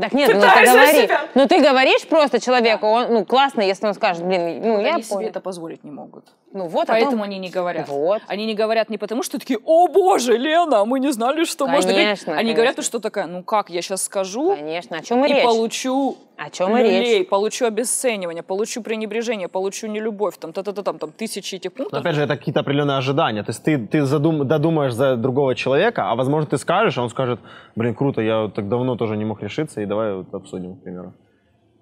Так нет, ну ты, говори, ну ты говоришь просто человеку, он, ну классно, если он скажет, блин, ну вот я... Они себе это позволить не могут. Ну вот, поэтому потом... они не говорят. Вот. Они не говорят не потому, что такие, о боже, Лена, мы не знали, что конечно, можно говорить. Они конечно. Говорят, что такая, ну как, я сейчас скажу конечно. О чем и речь? Получу... О чем люлей, речь? Получу обесценивание, получу пренебрежение, получу нелюбовь, там, та -та -та, там, там тысячи этих пунктов. Но опять же, это какие-то определенные ожидания. То есть ты, ты задум, додумаешь за другого человека, а возможно ты скажешь, а он скажет, блин, круто, я вот так давно тоже не мог решиться, и давай вот обсудим, к примеру.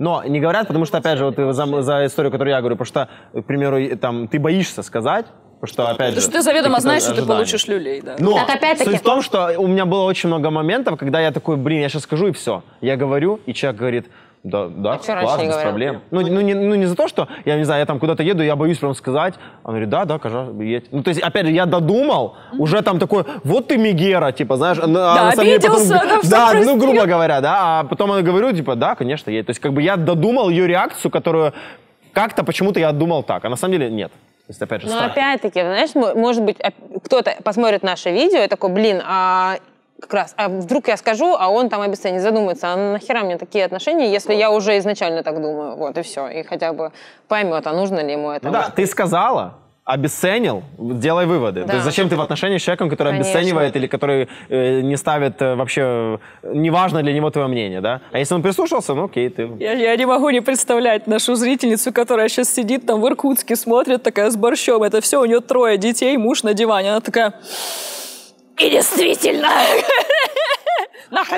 Но не говорят, потому что, опять же, вот за, за историю, которую я говорю, потому что, к примеру, там, ты боишься сказать, потому что, опять потому же... Потому что ты заведомо знаешь, ожидания. Что ты получишь люлей, да. Но так, суть в том, что у меня было очень много моментов, когда я такой, блин, я сейчас скажу, и все. Я говорю, и человек говорит... Да, да, а классно, без проблем. Ну, ну, не, ну, не за то, что, я не знаю, я там куда-то еду, я боюсь вам сказать. Он говорит, да, да, кажется, едь. Ну, то есть, опять же, я додумал, mm-hmm. уже там такой, вот ты мегера, типа, знаешь. Да, обиделся, потом, да, да, ну, грубо говоря, да. А потом она говорит, типа, да, конечно, едь. То есть, как бы я додумал ее реакцию, которую как-то почему-то я думал так, а на самом деле нет. То есть, опять же, но опять-таки, знаешь, может быть, кто-то посмотрит наше видео и такой, блин, а... Как раз. А вдруг я скажу, а он там обесценит, задумается, а нахера мне такие отношения, если я уже изначально так думаю, вот и все, и хотя бы поймет, а нужно ли ему это. Ну да, ты сказала, обесценил, делай выводы. Да. То есть зачем ты в отношениях с человеком, который конечно. Обесценивает или который э, не ставит э, вообще, неважно для него твое мнение, да? А если он прислушался, ну окей, ты... Я, я не могу не представлять нашу зрительницу, которая сейчас сидит там в Иркутске, смотрит такая с борщом, это все, у нее трое детей, муж на диване, она такая... И действительно!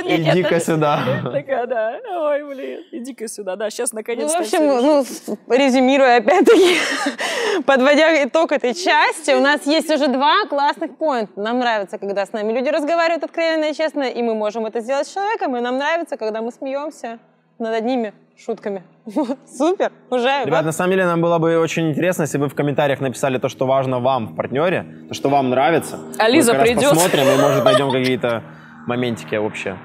Иди-ка сюда. Такая, да. Ой, блин, иди-ка сюда. Да, сейчас наконец-то. Ну, в общем, ну, резюмируя опять-таки, подводя итог этой части, у нас есть уже два классных поинта. Нам нравится, когда с нами люди разговаривают откровенно и честно, и мы можем это сделать с человеком, и нам нравится, когда мы смеемся над одними шутками. Вот, супер, уже. Ребят, вот. На самом деле нам было бы очень интересно, если бы в комментариях написали то, что важно вам в партнере, то, что вам нравится. А Лиза придет. Посмотрим и, может, найдем какие-то моментики вообще.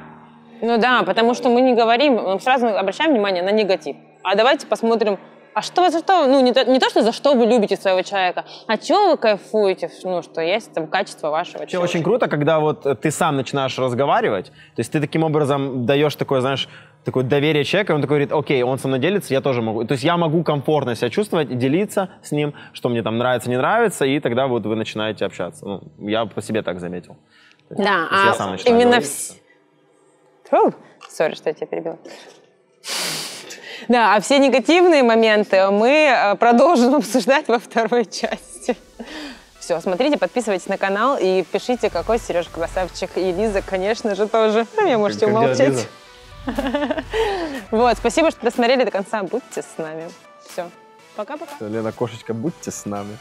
Ну да, потому что мы не говорим, мы сразу обращаем внимание на негатив. А давайте посмотрим, а что, за что, ну не то, не то, что за что вы любите своего человека, а чего вы кайфуете, ну что есть там качество вашего человека. Очень круто, когда вот ты сам начинаешь разговаривать, то есть ты таким образом даешь такое, знаешь, такое доверие человека, он такой говорит, окей, он со мной делится, я тоже могу. То есть я могу комфортно себя чувствовать, делиться с ним, что мне там нравится, не нравится, и тогда вот вы начинаете общаться. Ну, я по себе так заметил. То есть, да, а я сам начинаю именно... Сори, в... что я тебя перебила. Да, а все негативные моменты мы продолжим обсуждать во второй части. Все, смотрите, подписывайтесь на канал и пишите, какой Сережа красавчик. И Лиза, конечно же, тоже. Ну, меня можете умолчать. Вот, спасибо, что досмотрели до конца. Будьте с нами. Все, пока-пока. Лена, кошечка, будьте с нами.